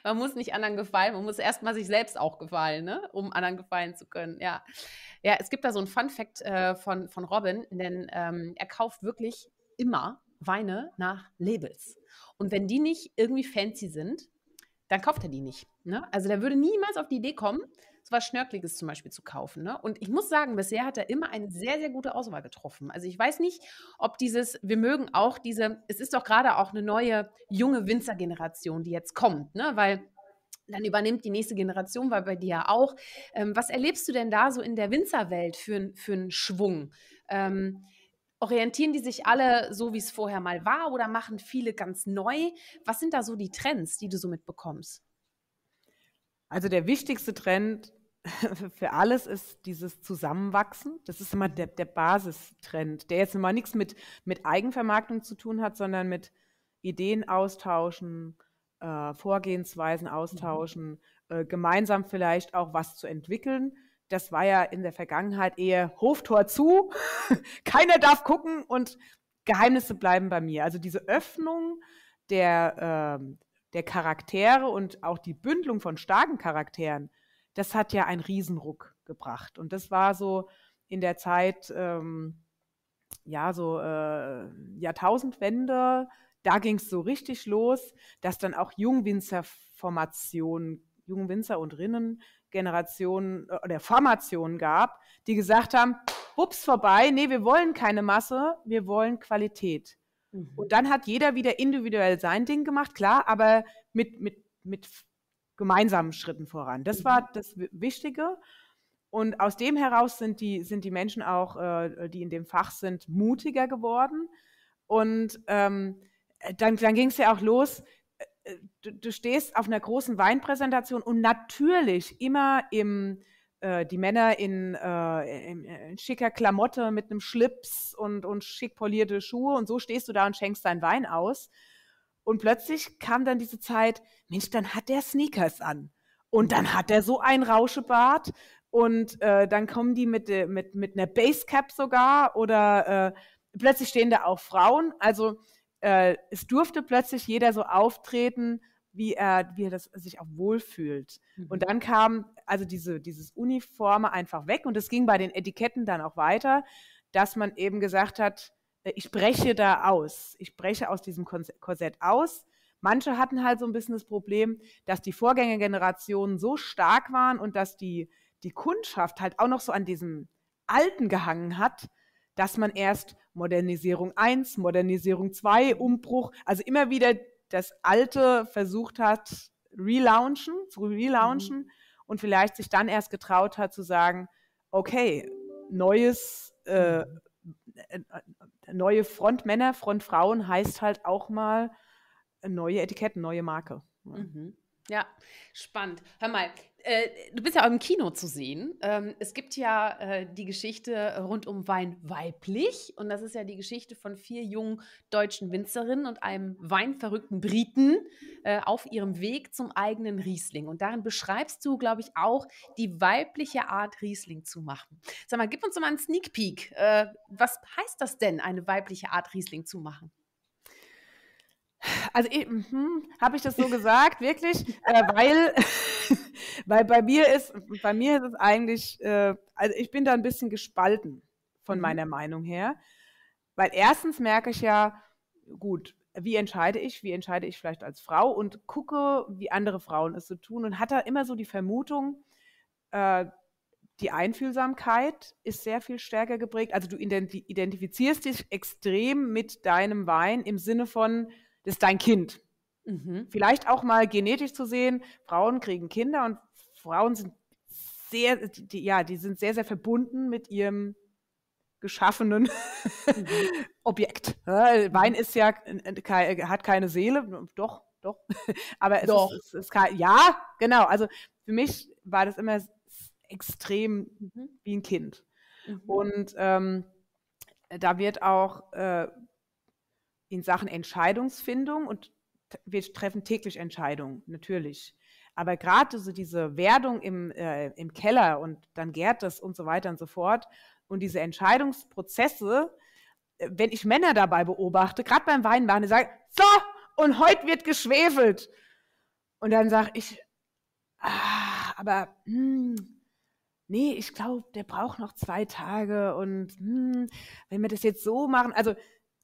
Man muss nicht anderen gefallen, man muss erst mal sich selbst auch gefallen, ne? Um anderen gefallen zu können. Ja, ja, es gibt da so ein Fun-Fact von Robin, denn er kauft wirklich immer Weine nach Labels. Und wenn die nicht irgendwie fancy sind, dann kauft er die nicht. Ne? Also der würde niemals auf die Idee kommen, so was Schnörkeliges zum Beispiel zu kaufen. Ne? Und ich muss sagen, bisher hat er immer eine sehr, sehr gute Auswahl getroffen. Also ich weiß nicht, ob dieses, wir mögen auch diese, es ist doch gerade auch eine neue, junge Winzergeneration, die jetzt kommt, ne? Weil dann übernimmt die nächste Generation, weil bei dir ja auch. Was erlebst du denn da so in der Winzerwelt für einen Schwung? Orientieren die sich alle so, wie es vorher mal war, oder machen viele ganz neu? Was sind da so die Trends, die du so mitbekommst? Also der wichtigste Trend für alles ist dieses Zusammenwachsen. Das ist immer der Basistrend, der jetzt immer nichts mit Eigenvermarktung zu tun hat, sondern mit Ideen austauschen, Vorgehensweisen austauschen, gemeinsam vielleicht auch was zu entwickeln. Das war ja in der Vergangenheit eher Hoftor zu, keiner darf gucken und Geheimnisse bleiben bei mir. Also diese Öffnung der Charaktere und auch die Bündelung von starken Charakteren, das hat ja einen Riesenruck gebracht. Und das war so in der Zeit, Jahrtausendwende, da ging es so richtig los, dass dann auch Jungwinzerformationen, Jungwinzer und Rinnen, Generationen oder Formationen gab, die gesagt haben, wups, vorbei, nee, wir wollen keine Masse, wir wollen Qualität. Mhm. Und dann hat jeder wieder individuell sein Ding gemacht, klar, aber mit gemeinsamen Schritten voran. Das war das Wichtige. Und aus dem heraus sind die Menschen auch, die in dem Fach sind, mutiger geworden. Und dann ging es ja auch los, du stehst auf einer großen Weinpräsentation und natürlich immer die Männer in schicker Klamotte mit einem Schlips und schick polierte Schuhe und so stehst du da und schenkst deinen Wein aus. Und plötzlich kam dann diese Zeit, Mensch, dann hat der Sneakers an. Und dann hat er so ein Rauschebart und dann kommen die mit einer Basecap sogar oder plötzlich stehen da auch Frauen. Also es durfte plötzlich jeder so auftreten, wie er das sich auch wohlfühlt. Mhm. Und dann kam also dieses Uniforme einfach weg und es ging bei den Etiketten dann auch weiter, dass man eben gesagt hat, ich breche da aus. Ich breche aus diesem Korsett aus. Manche hatten halt so ein bisschen das Problem, dass die Vorgängergenerationen so stark waren und dass die Kundschaft halt auch noch so an diesem Alten gehangen hat, dass man erst Modernisierung 1, Modernisierung 2, Umbruch, also immer wieder das Alte versucht hat, zu relaunchen und vielleicht sich dann erst getraut hat zu sagen, okay, neue Frontmänner, Frontfrauen heißt halt auch mal neue Etiketten, neue Marke. Mhm. Ja, spannend. Hör mal, du bist ja auch im Kino zu sehen. Es gibt ja die Geschichte rund um Weinweiblich und das ist ja die Geschichte von 4 jungen deutschen Winzerinnen und einem weinverrückten Briten auf ihrem Weg zum eigenen Riesling. Und darin beschreibst du, glaube ich, auch die weibliche Art, Riesling zu machen. Sag mal, gib uns doch mal einen Sneak Peek. Was heißt das denn, eine weibliche Art, Riesling zu machen? Also habe ich das so gesagt, wirklich, weil bei mir ist es eigentlich, also ich bin da ein bisschen gespalten von meiner Meinung her, weil erstens merke ich ja, gut, wie entscheide ich vielleicht als Frau und gucke, wie andere Frauen es so tun und hatte immer so die Vermutung, die Einfühlsamkeit ist sehr viel stärker geprägt, also du identifizierst dich extrem mit deinem Wein im Sinne von, das ist dein Kind. Mhm. Vielleicht auch mal genetisch zu sehen, Frauen kriegen Kinder und Frauen sind sehr, sehr verbunden mit ihrem geschaffenen Objekt. Wein ist ja, hat keine Seele, doch. Aber ja, genau. Also für mich war das immer extrem wie ein Kind. Mhm. Und da wird auch in Sachen Entscheidungsfindung und wir treffen täglich Entscheidungen, natürlich. Aber gerade so diese Werdung im Keller und dann gärt das und so weiter und so fort und diese Entscheidungsprozesse, wenn ich Männer dabei beobachte, gerade beim Weinmachen, die sagen, so, und heute wird geschwefelt. Und dann sage ich, nee, ich glaube, der braucht noch 2 Tage und wenn wir das jetzt so machen, also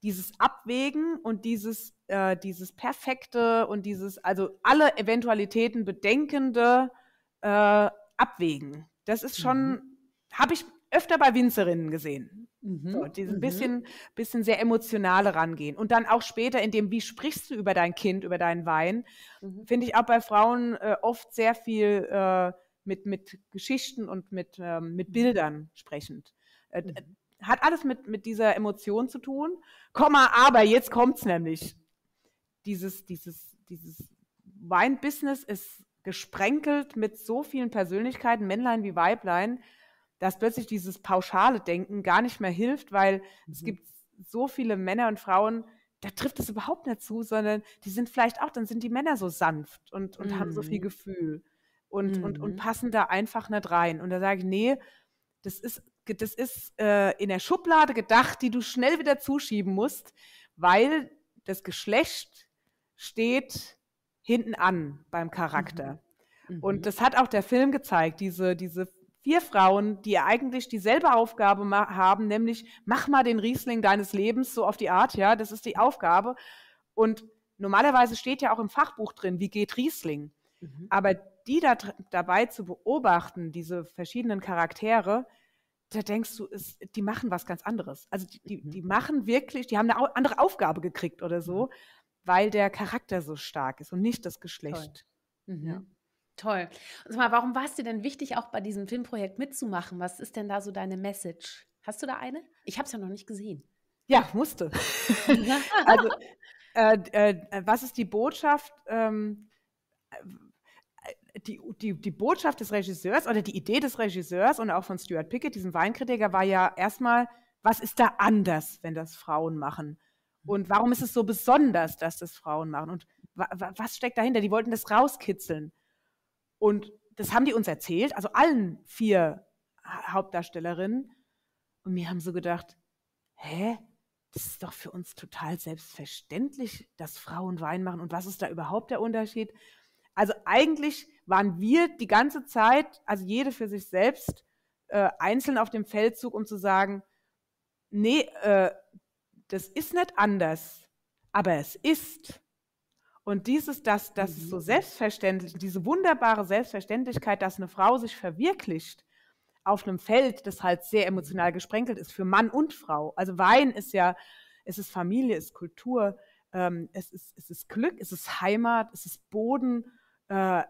dieses Abwägen und dieses perfekte und dieses, also alle Eventualitäten bedenkende Abwägen. Das ist schon, habe ich öfter bei Winzerinnen gesehen. Mhm. So, dieses bisschen sehr emotionale Rangehen. Und dann auch später in dem, wie sprichst du über dein Kind, über deinen Wein, finde ich auch bei Frauen oft sehr viel mit Geschichten und mit Bildern sprechend. Hat alles mit dieser Emotion zu tun. Aber jetzt kommt's nämlich. Dieses Weinbusiness ist gesprenkelt mit so vielen Persönlichkeiten, Männlein wie Weiblein, dass plötzlich dieses pauschale Denken gar nicht mehr hilft, weil es gibt so viele Männer und Frauen, da trifft es überhaupt nicht zu, sondern die sind vielleicht auch, dann sind die Männer so sanft und haben so viel Gefühl und passen da einfach nicht rein. Und da sage ich, nee, das ist in der Schublade gedacht, die du schnell wieder zuschieben musst, weil das Geschlecht steht hinten an beim Charakter. Mhm. Und das hat auch der Film gezeigt, diese 4 Frauen, die eigentlich dieselbe Aufgabe haben, nämlich mach mal den Riesling deines Lebens, so auf die Art, ja, das ist die Aufgabe. Und normalerweise steht ja auch im Fachbuch drin, wie geht Riesling. Mhm. Aber die dabei zu beobachten, diese verschiedenen Charaktere, da denkst du, die machen was ganz anderes. Also die machen wirklich, die haben eine andere Aufgabe gekriegt oder so, weil der Charakter so stark ist und nicht das Geschlecht. Toll. Mhm. Ja. Toll. Und sag mal, warum war es dir denn wichtig, auch bei diesem Filmprojekt mitzumachen? Was ist denn da so deine Message? Hast du da eine? Ich habe es ja noch nicht gesehen. Ja, musste. Also, was ist die Botschaft? Die Botschaft des Regisseurs oder die Idee des Regisseurs und auch von Stuart Pickett, diesem Weinkritiker, war ja erstmal, was ist da anders, wenn das Frauen machen? Und warum ist es so besonders, dass das Frauen machen? Und was steckt dahinter? Die wollten das rauskitzeln. Und das haben die uns erzählt, also allen 4 Hauptdarstellerinnen. Und wir haben so gedacht, hä? Das ist doch für uns total selbstverständlich, dass Frauen Wein machen. Und was ist da überhaupt der Unterschied? Also eigentlich waren wir die ganze Zeit, also jede für sich selbst, einzeln auf dem Feldzug, um zu sagen, nee, das ist nicht anders, aber es ist. Und dieses, das ist so selbstverständlich, diese wunderbare Selbstverständlichkeit, dass eine Frau sich verwirklicht, auf einem Feld, das halt sehr emotional gesprenkelt ist, für Mann und Frau. Also Wein ist ja, es ist Familie, es ist Kultur, es ist Glück, es ist Heimat, es ist Boden,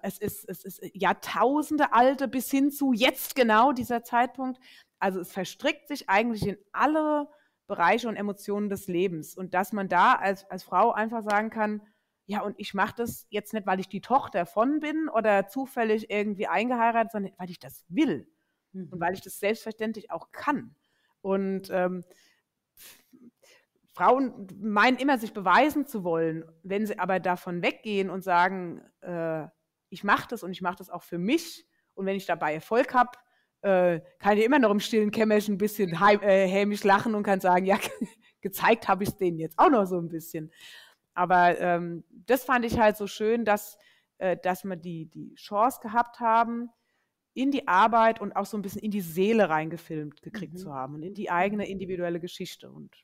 es ist Jahrtausende alte bis hin zu jetzt genau dieser Zeitpunkt. Also es verstrickt sich eigentlich in alle Bereiche und Emotionen des Lebens. Und dass man da als Frau einfach sagen kann, ja, und ich mache das jetzt nicht, weil ich die Tochter von bin oder zufällig irgendwie eingeheiratet, sondern weil ich das will. Und weil ich das selbstverständlich auch kann. Und Frauen meinen immer, sich beweisen zu wollen. Wenn sie aber davon weggehen und sagen, ich mache das und ich mache das auch für mich. Und wenn ich dabei Erfolg habe, kann ich immer noch im stillen Kämmerchen ein bisschen hämisch lachen und kann sagen, ja, gezeigt habe ich es denen jetzt auch noch so ein bisschen. Aber das fand ich halt so schön, dass wir die Chance gehabt haben, in die Arbeit und auch so ein bisschen in die Seele reingefilmt gekriegt zu haben und in die eigene individuelle Geschichte. Und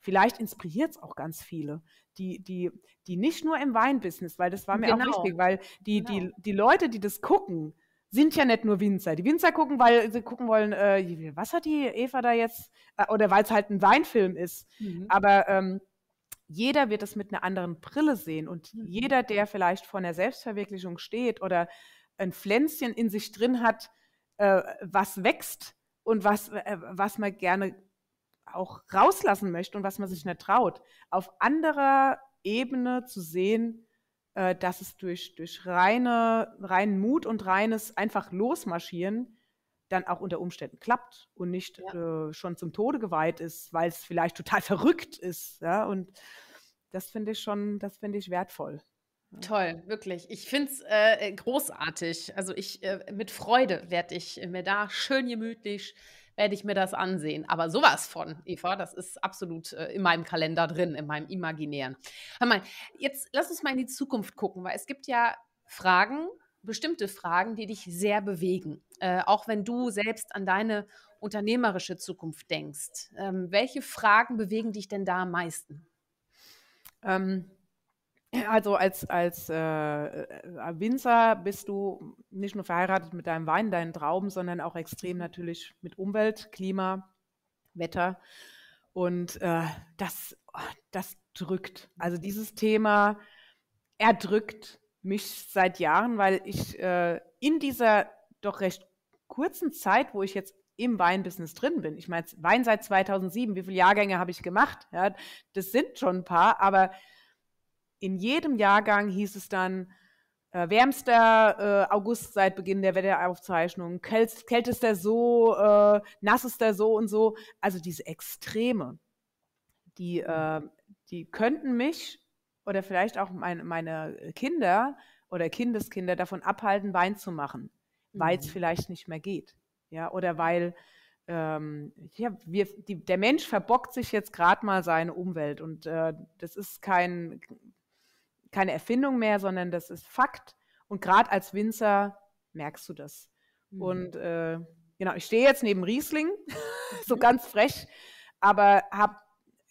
vielleicht inspiriert es auch ganz viele, die nicht nur im Weinbusiness, weil das war mir auch wichtig, weil die Leute, die das gucken, sind ja nicht nur Winzer. Die Winzer gucken, weil sie gucken wollen, was hat die Eva da jetzt? Oder weil es halt ein Weinfilm ist. Aber jeder wird es mit einer anderen Brille sehen. Und jeder, der vielleicht vor einer Selbstverwirklichung steht oder ein Pflänzchen in sich drin hat, was wächst und was man gerne auch rauslassen möchte und was man sich nicht traut, auf anderer Ebene zu sehen, dass es durch reinen Mut und reines einfach Losmarschieren dann auch unter Umständen klappt und nicht schon zum Tode geweiht ist, weil es vielleicht total verrückt ist. Ja? Und das finde ich wertvoll. Toll, wirklich. Ich finde es großartig. Also mit Freude werde ich mir da schön gemütlich, werde ich mir das ansehen. Aber sowas von, Eva, das ist absolut in meinem Kalender drin, in meinem Imaginären. Hör mal, jetzt lass uns mal in die Zukunft gucken, weil es gibt ja Fragen, bestimmte Fragen, die dich sehr bewegen. Auch wenn du selbst an deine unternehmerische Zukunft denkst. Welche Fragen bewegen dich denn da am meisten? Also als Winzer bist du nicht nur verheiratet mit deinem Wein, deinen Trauben, sondern auch extrem natürlich mit Umwelt, Klima, Wetter. Und das drückt. Also dieses Thema erdrückt mich seit Jahren, weil ich in dieser doch recht kurzen Zeit, wo ich jetzt im Weinbusiness drin bin, ich meine, Wein seit 2007, wie viele Jahrgänge habe ich gemacht? Ja, das sind schon ein paar, aber in jedem Jahrgang hieß es dann wärmster August seit Beginn der Wetteraufzeichnung, kältester so, nassester so und so. Also diese Extreme, die könnten mich oder vielleicht auch meine Kinder oder Kindeskinder davon abhalten, Wein zu machen, weil es vielleicht nicht mehr geht. Ja, oder weil der Mensch verbockt sich jetzt gerade mal seine Umwelt. Und das ist keine Erfindung mehr, sondern das ist Fakt. Und gerade als Winzer merkst du das. Und genau, ich stehe jetzt neben Riesling, so ganz frech, aber habe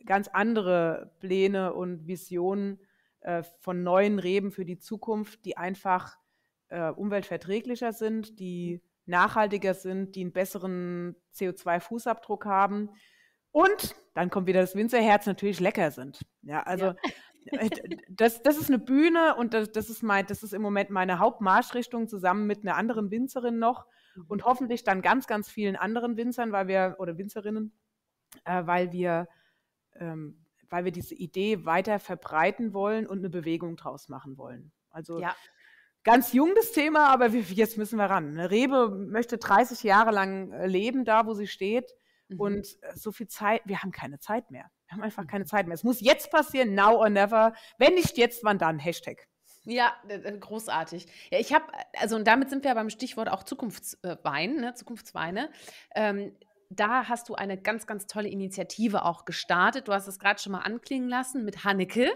ganz andere Pläne und Visionen von neuen Reben für die Zukunft, die einfach umweltverträglicher sind, die nachhaltiger sind, die einen besseren CO2-Fußabdruck haben und, dann kommt wieder das Winzerherz, natürlich lecker sind. Ja, also das ist eine Bühne und das ist im Moment meine Hauptmarschrichtung zusammen mit einer anderen Winzerin noch und hoffentlich dann ganz, ganz vielen anderen Winzern, Winzerinnen, weil wir diese Idee weiter verbreiten wollen und eine Bewegung draus machen wollen. Also ganz jung das Thema, aber jetzt müssen wir ran. Eine Rebe möchte 30 Jahre lang leben, da wo sie steht. Und so viel Zeit, wir haben keine Zeit mehr. Wir haben einfach keine Zeit mehr. Es muss jetzt passieren, now or never. Wenn nicht jetzt, wann dann? Hashtag. Ja, großartig. Ja, ich habe, also und damit sind wir beim Stichwort auch Zukunftswein, ne, Zukunftsweine. Da hast du eine ganz, ganz tolle Initiative auch gestartet. Du hast es gerade schon mal anklingen lassen mit Hanneke.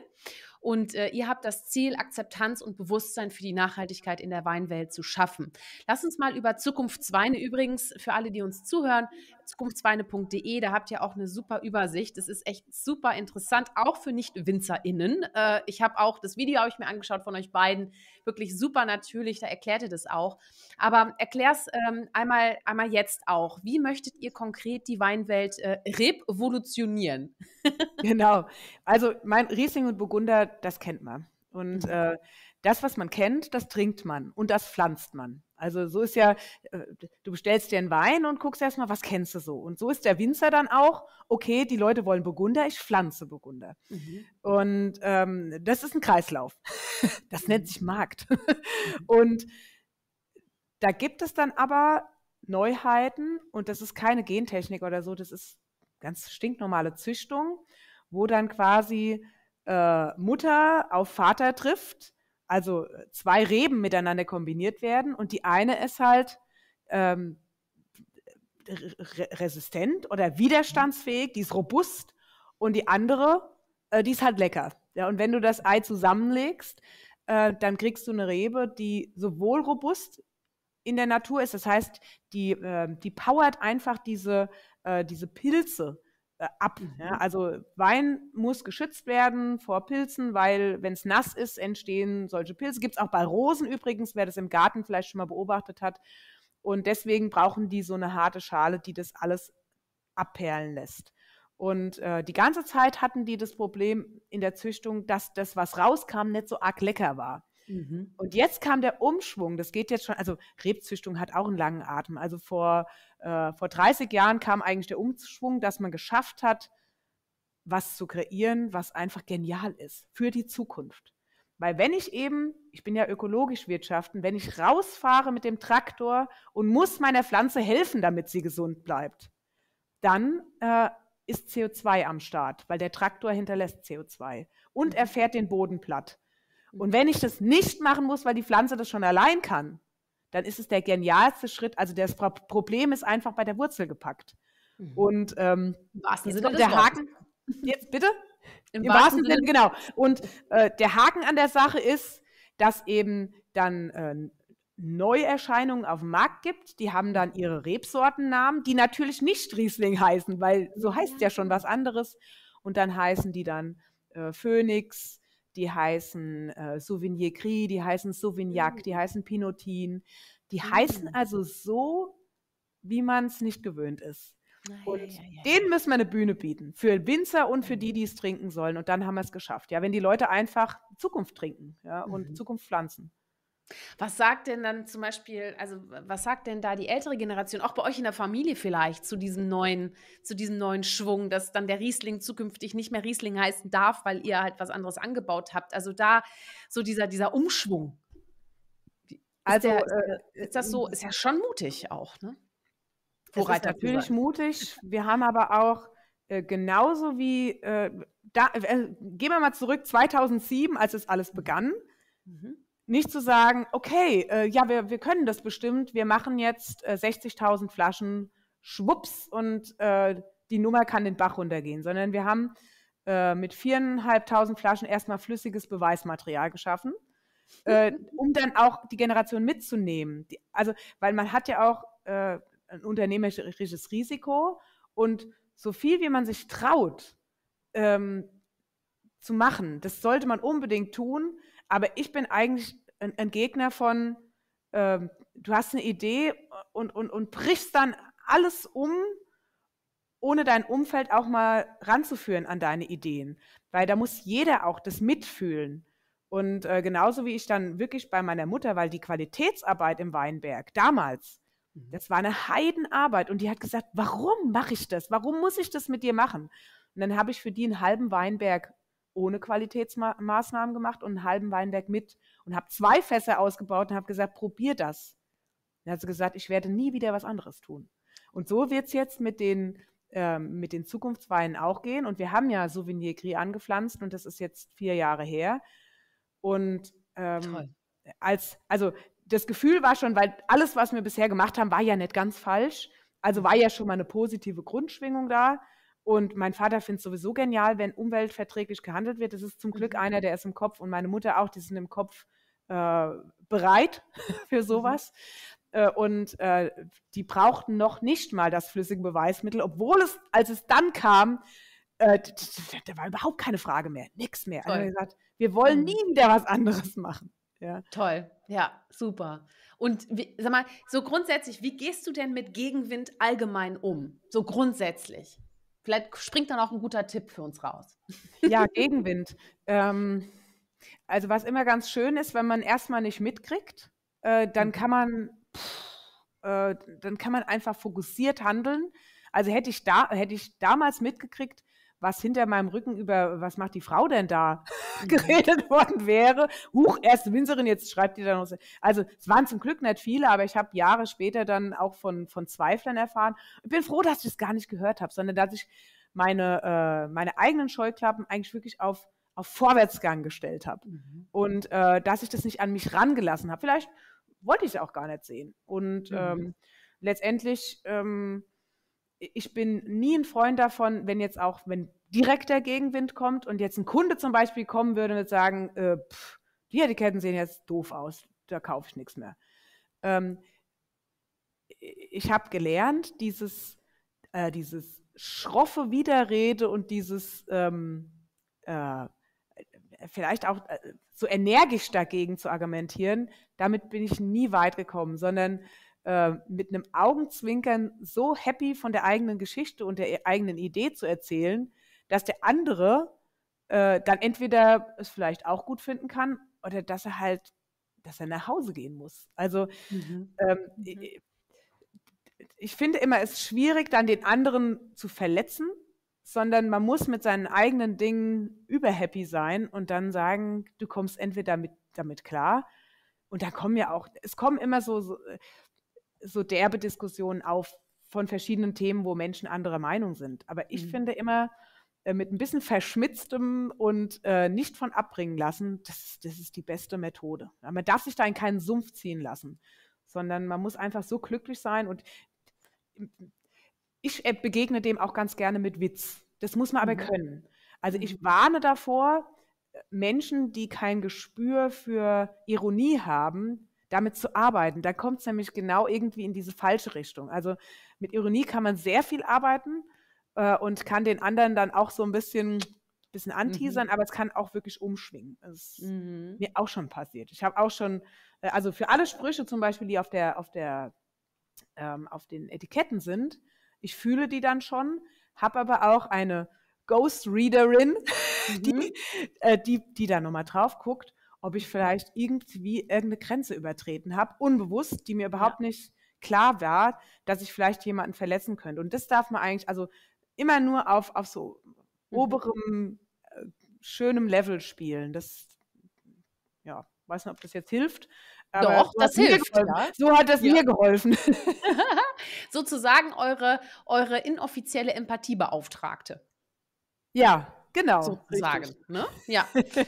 Und ihr habt das Ziel, Akzeptanz und Bewusstsein für die Nachhaltigkeit in der Weinwelt zu schaffen. Lass uns mal über Zukunftsweine übrigens, für alle, die uns zuhören, zukunftsweine.de, da habt ihr auch eine super Übersicht. Das ist echt super interessant, auch für Nicht-WinzerInnen. Ich habe auch, das Video habe ich mir angeschaut von euch beiden, wirklich super natürlich, da erklärt ihr das auch. Aber erklär's einmal jetzt auch. Wie möchtet ihr konkret die Weinwelt revolutionieren? Genau. Also mein Riesling und Burgunder, das kennt man. Und das, was man kennt, das trinkt man und das pflanzt man. Also so ist ja, du bestellst dir einen Wein und guckst erstmal, was kennst du so? Und so ist der Winzer dann auch, okay, die Leute wollen Burgunder, ich pflanze Burgunder. Mhm. Und das ist ein Kreislauf. Das nennt sich Markt. Und da gibt es dann aber Neuheiten und das ist keine Gentechnik oder so, das ist ganz stinknormale Züchtung, wo dann quasi Mutter auf Vater trifft, also zwei Reben miteinander kombiniert werden und die eine ist halt resistent oder widerstandsfähig, die ist robust und die andere, die ist halt lecker. Ja, und wenn du das Ei zusammenlegst, dann kriegst du eine Rebe, die sowohl robust in der Natur ist, das heißt, die powert einfach diese Pilze ab. Ja? Also Wein muss geschützt werden vor Pilzen, weil wenn es nass ist, entstehen solche Pilze. Gibt es auch bei Rosen übrigens, wer das im Garten vielleicht schon mal beobachtet hat. Und deswegen brauchen die so eine harte Schale, die das alles abperlen lässt. Und die ganze Zeit hatten die das Problem in der Züchtung, dass das, was rauskam, nicht so arg lecker war. Mhm. Und jetzt kam der Umschwung, das geht jetzt schon, also Rebzüchtung hat auch einen langen Atem. Also vor 30 Jahren kam eigentlich der Umschwung, dass man geschafft hat, was zu kreieren, was einfach genial ist für die Zukunft. Weil wenn ich eben, ich bin ja ökologisch wirtschaften, wenn ich rausfahre mit dem Traktor und muss meiner Pflanze helfen, damit sie gesund bleibt, dann ist CO2 am Start, weil der Traktor hinterlässt CO2 und er fährt den Boden platt. Und wenn ich das nicht machen muss, weil die Pflanze das schon allein kann, dann ist es der genialste Schritt. Also das Problem ist einfach bei der Wurzel gepackt. Mhm. Und jetzt kommt der Haken. Jetzt bitte? Im wahrsten Sinne, genau. Und der Haken an der Sache ist, dass eben dann Neuerscheinungen auf dem Markt gibt. Die haben dann ihre Rebsortennamen, die natürlich nicht Riesling heißen, weil so heißt ja schon was anderes. Und dann heißen die dann Phönix, die heißen Souvignier Gris, die heißen Sauvignac, die heißen Pinotin. Die heißen also so, wie man es nicht gewöhnt ist. Und denen müssen wir eine Bühne bieten. Für Winzer und für die, die es trinken sollen. Und dann haben wir es geschafft. Ja, wenn die Leute einfach Zukunft trinken, ja, und Zukunft pflanzen. Was sagt denn dann zum Beispiel, also was sagt denn da die ältere Generation, auch bei euch in der Familie vielleicht, zu diesem neuen Schwung, dass dann der Riesling zukünftig nicht mehr Riesling heißen darf, weil ihr halt was anderes angebaut habt? Also da so dieser Umschwung. Ist das so, ist ja schon mutig auch, ne? Das ist natürlich mutig. Wir haben aber auch genauso wie, gehen wir mal zurück, 2007, als es alles begann. Mhm. Nicht zu sagen, okay, ja, wir können das bestimmt, wir machen jetzt 60.000 Flaschen, schwupps, und die Nummer kann den Bach runtergehen, sondern wir haben mit 4.500 Flaschen erstmal flüssiges Beweismaterial geschaffen, um dann auch die Generation mitzunehmen. Also, weil man hat ja auch ein unternehmerisches Risiko und so viel, wie man sich traut, zu machen, das sollte man unbedingt tun. Aber ich bin eigentlich ein Gegner von, du hast eine Idee und brichst dann alles um, ohne dein Umfeld auch mal ranzuführen an deine Ideen. Weil da muss jeder auch das mitfühlen. Und genauso wie ich dann wirklich bei meiner Mutter, weil die Qualitätsarbeit im Weinberg damals, das war eine Heidenarbeit. Und die hat gesagt, warum mache ich das? Warum muss ich das mit dir machen? Und dann habe ich für die einen halben Weinberg ohne Qualitätsmaßnahmen gemacht und einen halben Weinberg mit und habe 2 Fässer ausgebaut und habe gesagt, probier das. Dann hat sie gesagt, ich werde nie wieder was anderes tun. Und so wird es jetzt mit den Zukunftsweinen auch gehen. Und wir haben ja Souvignier Gris angepflanzt und das ist jetzt 4 Jahre her. Und Also das Gefühl war schon, weil alles, was wir bisher gemacht haben, war ja nicht ganz falsch. Also war ja schon mal eine positive Grundschwingung da. Und mein Vater findet es sowieso genial, wenn umweltverträglich gehandelt wird. Das ist zum Glück einer, der ist im Kopf, und meine Mutter auch, die sind im Kopf bereit für sowas. Und die brauchten noch nicht mal das flüssige Beweismittel, obwohl es, als es dann kam, da war überhaupt keine Frage mehr, nichts mehr. Also gesagt, wir wollen nie wieder was anderes machen. Ja. Toll, ja, super. Und wie, sag mal, so grundsätzlich, wie gehst du denn mit Gegenwind allgemein um? So grundsätzlich. Vielleicht springt dann auch ein guter Tipp für uns raus. Ja, Gegenwind. Also was immer ganz schön ist, wenn man erstmal nicht mitkriegt, dann kann man einfach fokussiert handeln. Also hätte ich damals mitgekriegt, was hinter meinem Rücken über, was macht die Frau denn da, geredet worden wäre. Huch, erste Winzerin, jetzt schreibt die da noch. Also es waren zum Glück nicht viele, aber ich habe Jahre später dann auch von Zweiflern erfahren. Ich bin froh, dass ich das gar nicht gehört habe, sondern dass ich meine eigenen Scheuklappen eigentlich wirklich auf Vorwärtsgang gestellt habe. Und dass ich das nicht an mich rangelassen habe. Vielleicht wollte ich es auch gar nicht sehen. Und letztendlich... Ich bin nie ein Freund davon, wenn direkter Gegenwind kommt und jetzt ein Kunde zum Beispiel kommen würde und sagen, die Etiketten sehen jetzt doof aus, da kaufe ich nichts mehr. Ich habe gelernt, dieses schroffe Widerrede und dieses vielleicht auch so energisch dagegen zu argumentieren, damit bin ich nie weit gekommen, sondern mit einem Augenzwinkern so happy von der eigenen Geschichte und der eigenen Idee zu erzählen, dass der andere dann entweder es vielleicht auch gut finden kann oder dass er nach Hause gehen muss. Also ich finde immer, es ist schwierig, dann den anderen zu verletzen, sondern man muss mit seinen eigenen Dingen überhappy sein und dann sagen, du kommst entweder damit klar, und dann kommen immer so derbe Diskussionen auf von verschiedenen Themen, wo Menschen anderer Meinung sind. Aber ich finde immer, mit ein bisschen verschmitztem und nicht von abbringen lassen, das ist die beste Methode. Man darf sich da in keinen Sumpf ziehen lassen, sondern man muss einfach so glücklich sein. Und ich begegne dem auch ganz gerne mit Witz. Das muss man aber können. Also ich warne davor, Menschen, die kein Gespür für Ironie haben, damit zu arbeiten. Da kommt es nämlich genau irgendwie in diese falsche Richtung. Also mit Ironie kann man sehr viel arbeiten und kann den anderen dann auch so ein bisschen anteasern, aber es kann auch wirklich umschwingen. Das ist mir auch schon passiert. Ich habe auch schon, also für alle Sprüche zum Beispiel, die auf den Etiketten sind, ich fühle die dann schon, habe aber auch eine Ghostreaderin, die da nochmal drauf guckt, ob ich vielleicht irgendwie irgendeine Grenze übertreten habe, unbewusst, die mir überhaupt nicht klar war, dass ich vielleicht jemanden verletzen könnte. Und das darf man eigentlich, also immer nur auf so oberem, schönem Level spielen. Das, ja, weiß nicht, ob das jetzt hilft. Aber doch, das hilft. So hat das mir geholfen. Sozusagen eure inoffizielle Empathiebeauftragte. Ja, genau. Sozusagen, ne? Ja.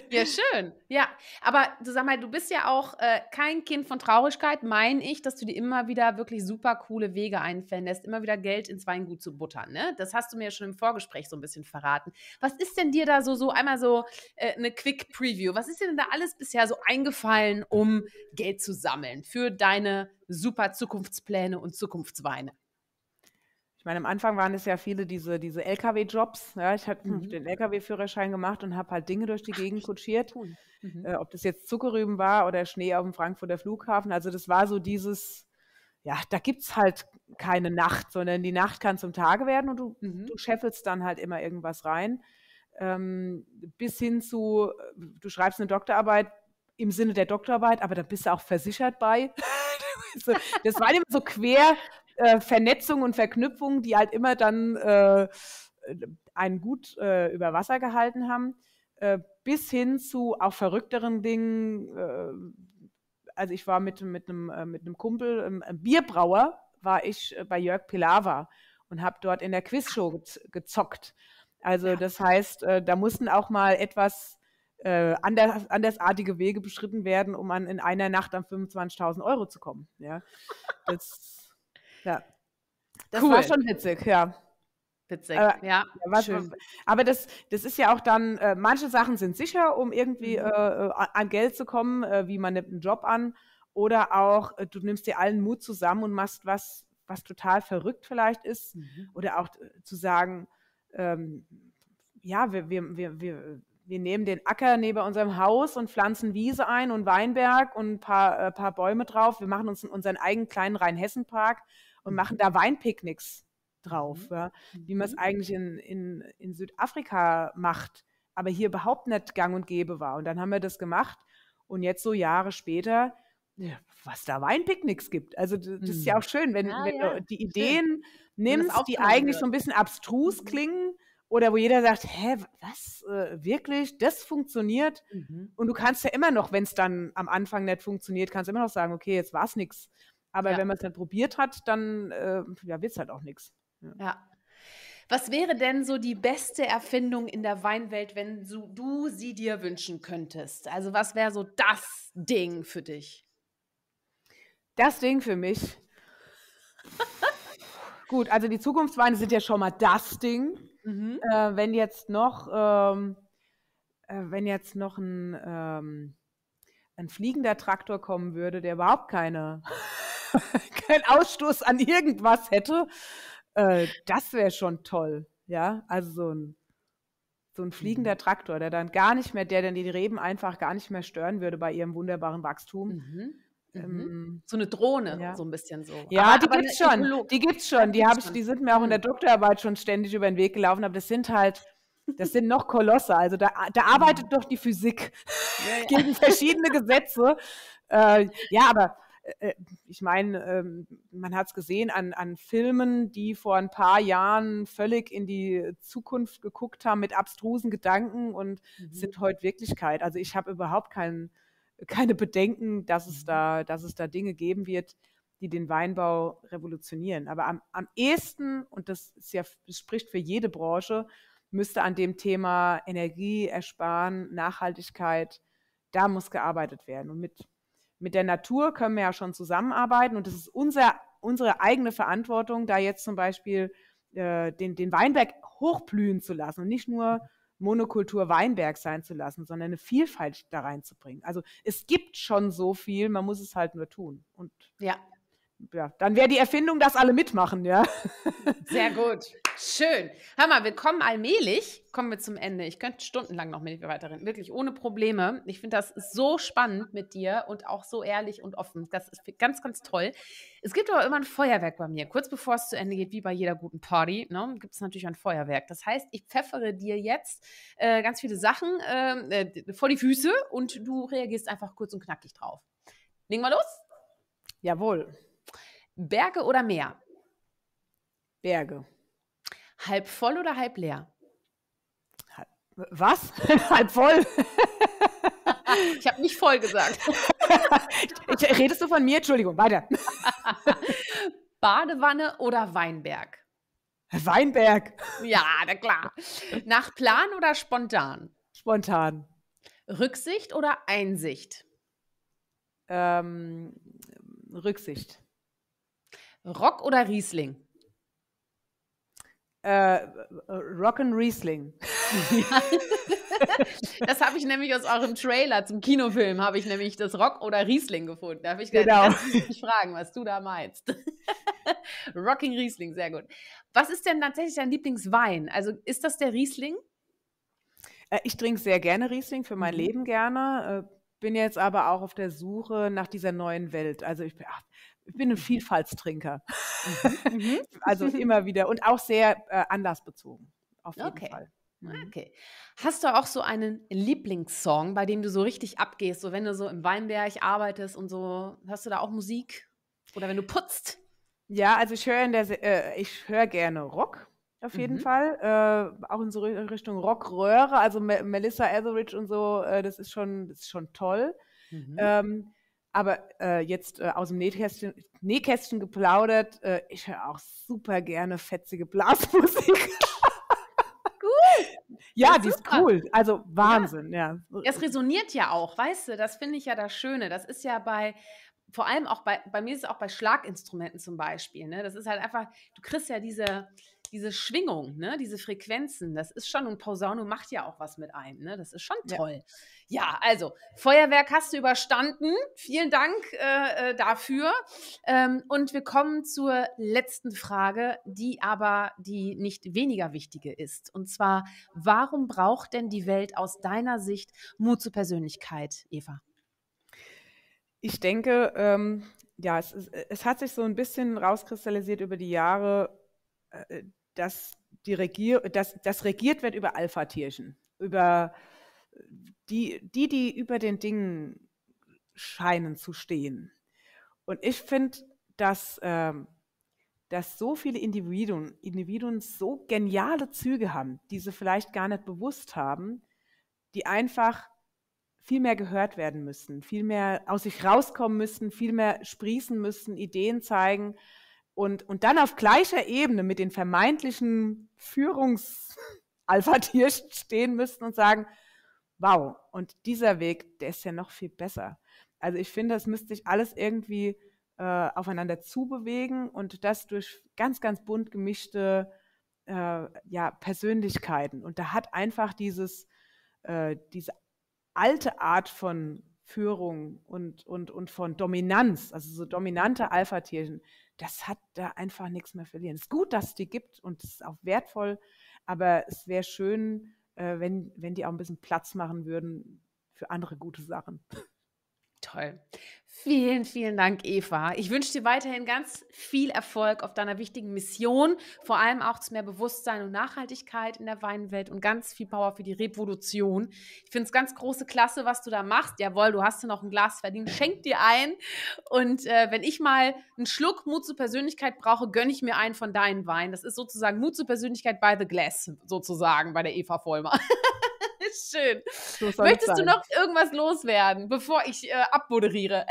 Ja, schön. Ja, aber du, sag mal, du bist ja auch kein Kind von Traurigkeit, meine ich, dass du dir immer wieder wirklich super coole Wege einfallen lässt, immer wieder Geld ins Weingut zu buttern, ne? Das hast du mir ja schon im Vorgespräch so ein bisschen verraten. Was ist denn dir da so einmal so eine Quick Preview, was ist dir denn da alles bisher so eingefallen, um Geld zu sammeln für deine super Zukunftspläne und Zukunftsweine? Ich meine, am Anfang waren es ja viele diese LKW-Jobs. Ja, ich hatte den LKW-Führerschein gemacht und habe halt Dinge durch die Gegend kutschiert. Ob das jetzt Zuckerrüben war oder Schnee auf dem Frankfurter Flughafen. Also das war so dieses, ja, da gibt es halt keine Nacht, sondern die Nacht kann zum Tage werden und du scheffelst dann halt immer irgendwas rein. Bis hin zu, du schreibst eine Doktorarbeit im Sinne der Doktorarbeit, aber da bist du auch versichert bei. Das war immer so quer... Vernetzung und Verknüpfung, die halt immer dann einen gut über Wasser gehalten haben, bis hin zu auch verrückteren Dingen. Also ich war mit einem Kumpel, einem Bierbrauer, war ich bei Jörg Pilawa und habe dort in der Quizshow gezockt. Also das heißt, da mussten auch mal etwas andersartige Wege beschritten werden, um in einer Nacht an 25.000 Euro zu kommen. Ja, das, ja. Das cool. War schon witzig, ja. Witzig, ja. Schön. Aber das ist ja auch dann, manche Sachen sind sicher, um irgendwie an Geld zu kommen, wie man nimmt einen Job an. Oder auch, du nimmst dir allen Mut zusammen und machst was, was total verrückt vielleicht ist. Mhm. Oder auch zu sagen, ja, wir nehmen den Acker neben unserem Haus und pflanzen Wiese ein und Weinberg und ein paar Bäume drauf. Wir machen uns unseren eigenen kleinen Rheinhessen-Park und machen da Weinpicknicks drauf. Mhm. Ja, wie man es eigentlich in Südafrika macht, aber hier überhaupt nicht gang und gäbe war. Und dann haben wir das gemacht. Und jetzt so Jahre später, ja, was da Weinpicknicks gibt. Also das ist ja auch schön, wenn du die Ideen nimmst, die eigentlich so ein bisschen abstrus klingen oder wo jeder sagt, hä, was, wirklich, das funktioniert? Und du kannst ja immer noch, wenn es dann am Anfang nicht funktioniert, kannst du immer noch sagen, okay, jetzt war es nichts. Aber wenn man es dann probiert hat, dann wird es halt auch nichts. Ja. Was wäre denn so die beste Erfindung in der Weinwelt, wenn du sie dir wünschen könntest? Also was wäre so das Ding für dich? Das Ding für mich? Gut, also die Zukunftsweine sind ja schon mal das Ding. Mhm. Wenn jetzt noch ein fliegender Traktor kommen würde, der überhaupt keinen Ausstoß an irgendwas hätte, das wäre schon toll, ja, also so ein fliegender Traktor, der dann die Reben einfach gar nicht mehr stören würde bei ihrem wunderbaren Wachstum. So eine Drohne, ja. So ein bisschen so. Ja, aber die gibt's schon, die sind mir auch in der Doktorarbeit schon ständig über den Weg gelaufen, aber das sind noch Kolosse, also da arbeitet doch die Physik gegen verschiedene Gesetze, aber ich meine, man hat es gesehen an Filmen, die vor ein paar Jahren völlig in die Zukunft geguckt haben mit abstrusen Gedanken und sind heute Wirklichkeit. Also ich habe überhaupt keine Bedenken, dass es da Dinge geben wird, die den Weinbau revolutionieren. Aber am ehesten, und das spricht für jede Branche, müsste an dem Thema Energie, Ersparen, Nachhaltigkeit, da muss gearbeitet werden. Und mit der Natur können wir ja schon zusammenarbeiten und es ist unsere eigene Verantwortung, da jetzt zum Beispiel den Weinberg hochblühen zu lassen und nicht nur Monokultur Weinberg sein zu lassen, sondern eine Vielfalt da reinzubringen. Also es gibt schon so viel, man muss es halt nur tun. Und ja, dann wäre die Erfindung, dass alle mitmachen, ja. Sehr gut, schön. Hör mal, kommen wir zum Ende. Ich könnte stundenlang noch mit dir weiterreden, wirklich ohne Probleme. Ich finde das so spannend mit dir und auch so ehrlich und offen. Das ist ganz, ganz toll. Es gibt aber immer ein Feuerwerk bei mir. Kurz bevor es zu Ende geht, wie bei jeder guten Party, ne, gibt es natürlich ein Feuerwerk. Das heißt, ich pfeffere dir jetzt ganz viele Sachen vor die Füße und du reagierst einfach kurz und knackig drauf. Legen wir los? Jawohl. Berge oder Meer? Berge. Halb voll oder halb leer? Was? Halb voll? Ich habe nicht voll gesagt. Redest du von mir? Entschuldigung, weiter. Badewanne oder Weinberg? Weinberg. Ja, na klar. Nach Plan oder spontan? Spontan. Rücksicht oder Einsicht? Rücksicht. Rock oder Riesling? Rock'n Riesling. Das habe ich nämlich aus eurem Trailer zum Kinofilm, habe ich nämlich das Rock oder Riesling gefunden. Da habe ich mich fragen, was du da meinst. Rocking Riesling, sehr gut. Was ist denn tatsächlich dein Lieblingswein? Also ist das der Riesling? Ich trinke sehr gerne Riesling, für mein Leben gerne. Bin jetzt aber auch auf der Suche nach dieser neuen Welt. Also ich bin ein Vielfaltstrinker. Also immer wieder und auch sehr anlassbezogen. Auf jeden Fall. Okay. Hast du auch so einen Lieblingssong, bei dem du so richtig abgehst? So wenn du so im Weinberg arbeitest und so, hast du da auch Musik? Oder wenn du putzt? Ja, also ich höre gerne Rock. Auf jeden Fall, auch in so Richtung Rockröhre, also Melissa Etheridge und so, das ist schon toll. Aber jetzt aus dem Nähkästchen geplaudert, ich höre auch super gerne fetzige Blasmusik. Gut. Ja, die ist cool. Also Wahnsinn, ja. Ja. Es resoniert ja auch, weißt du, das finde ich ja das Schöne. Das ist ja bei, vor allem auch bei mir ist es auch bei Schlaginstrumenten zum Beispiel, ne? Das ist halt einfach, du kriegst ja diese Schwingung, ne? Diese Frequenzen, das ist schon, und Posaune macht ja auch was mit einem, ne? Das ist schon toll. Ja, also, Feuerwerk hast du überstanden, vielen Dank dafür, und wir kommen zur letzten Frage, die nicht weniger wichtige ist, und zwar, warum braucht denn die Welt aus deiner Sicht Mut zur Persönlichkeit, Eva? Ich denke, ja, es hat sich so ein bisschen rauskristallisiert über die Jahre, dass regiert wird über Alpha-Tierchen, über die über den Dingen scheinen zu stehen. Und ich finde, dass so viele Individuen so geniale Züge haben, die sie vielleicht gar nicht bewusst haben, die einfach viel mehr gehört werden müssen, viel mehr aus sich rauskommen müssen, viel mehr sprießen müssen, Ideen zeigen. Und dann auf gleicher Ebene mit den vermeintlichen Führungs-Alpha-Tierchen stehen müssten und sagen, wow, und dieser Weg, der ist ja noch viel besser. Also ich finde, es müsste sich alles irgendwie aufeinander zubewegen und das durch ganz, ganz bunt gemischte Persönlichkeiten. Und da hat einfach diese alte Art von Führung und von Dominanz, also so dominante Alpha-Tierchen, das hat da einfach nichts mehr verlieren. Es ist gut, dass es die gibt und es ist auch wertvoll, aber es wäre schön, wenn die auch ein bisschen Platz machen würden für andere gute Sachen. Toll. Vielen, vielen Dank, Eva. Ich wünsche dir weiterhin ganz viel Erfolg auf deiner wichtigen Mission, vor allem auch zu mehr Bewusstsein und Nachhaltigkeit in der Weinwelt und ganz viel Power für die Revolution. Ich finde es ganz große Klasse, was du da machst. Jawohl, du hast ja noch ein Glas verdient, schenk dir ein. Und wenn ich mal einen Schluck Mut zur Persönlichkeit brauche, gönne ich mir einen von deinen Weinen. Das ist sozusagen Mut zur Persönlichkeit by the glass, sozusagen bei der Eva Vollmer. Schön. So, möchtest du noch irgendwas loswerden, bevor ich abmoderiere?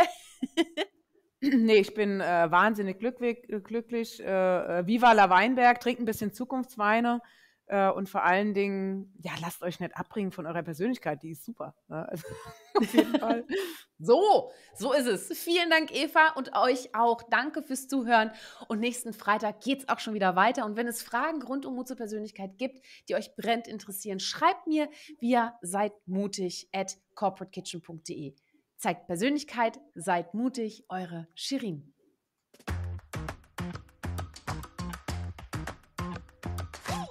Nee, ich bin wahnsinnig glücklich. Viva la Weinberg, trinkt ein bisschen Zukunftsweine und vor allen Dingen, ja, lasst euch nicht abbringen von eurer Persönlichkeit, die ist super. Ne? Also, auf jeden Fall. So ist es. Vielen Dank, Eva, und euch auch. Danke fürs Zuhören. Und nächsten Freitag geht es auch schon wieder weiter. Und wenn es Fragen rund um Mut zur Persönlichkeit gibt, die euch brennend interessieren, schreibt mir via seidmutig@corporatekitchen.de. Zeigt Persönlichkeit, seid mutig, eure Chérine.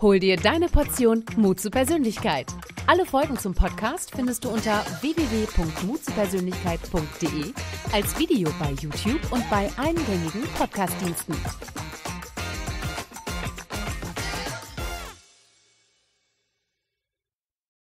Hol dir deine Portion Mut zur Persönlichkeit. Alle Folgen zum Podcast findest du unter www.mutzupersönlichkeit.de, als Video bei YouTube und bei allen gängigen Podcast-Diensten.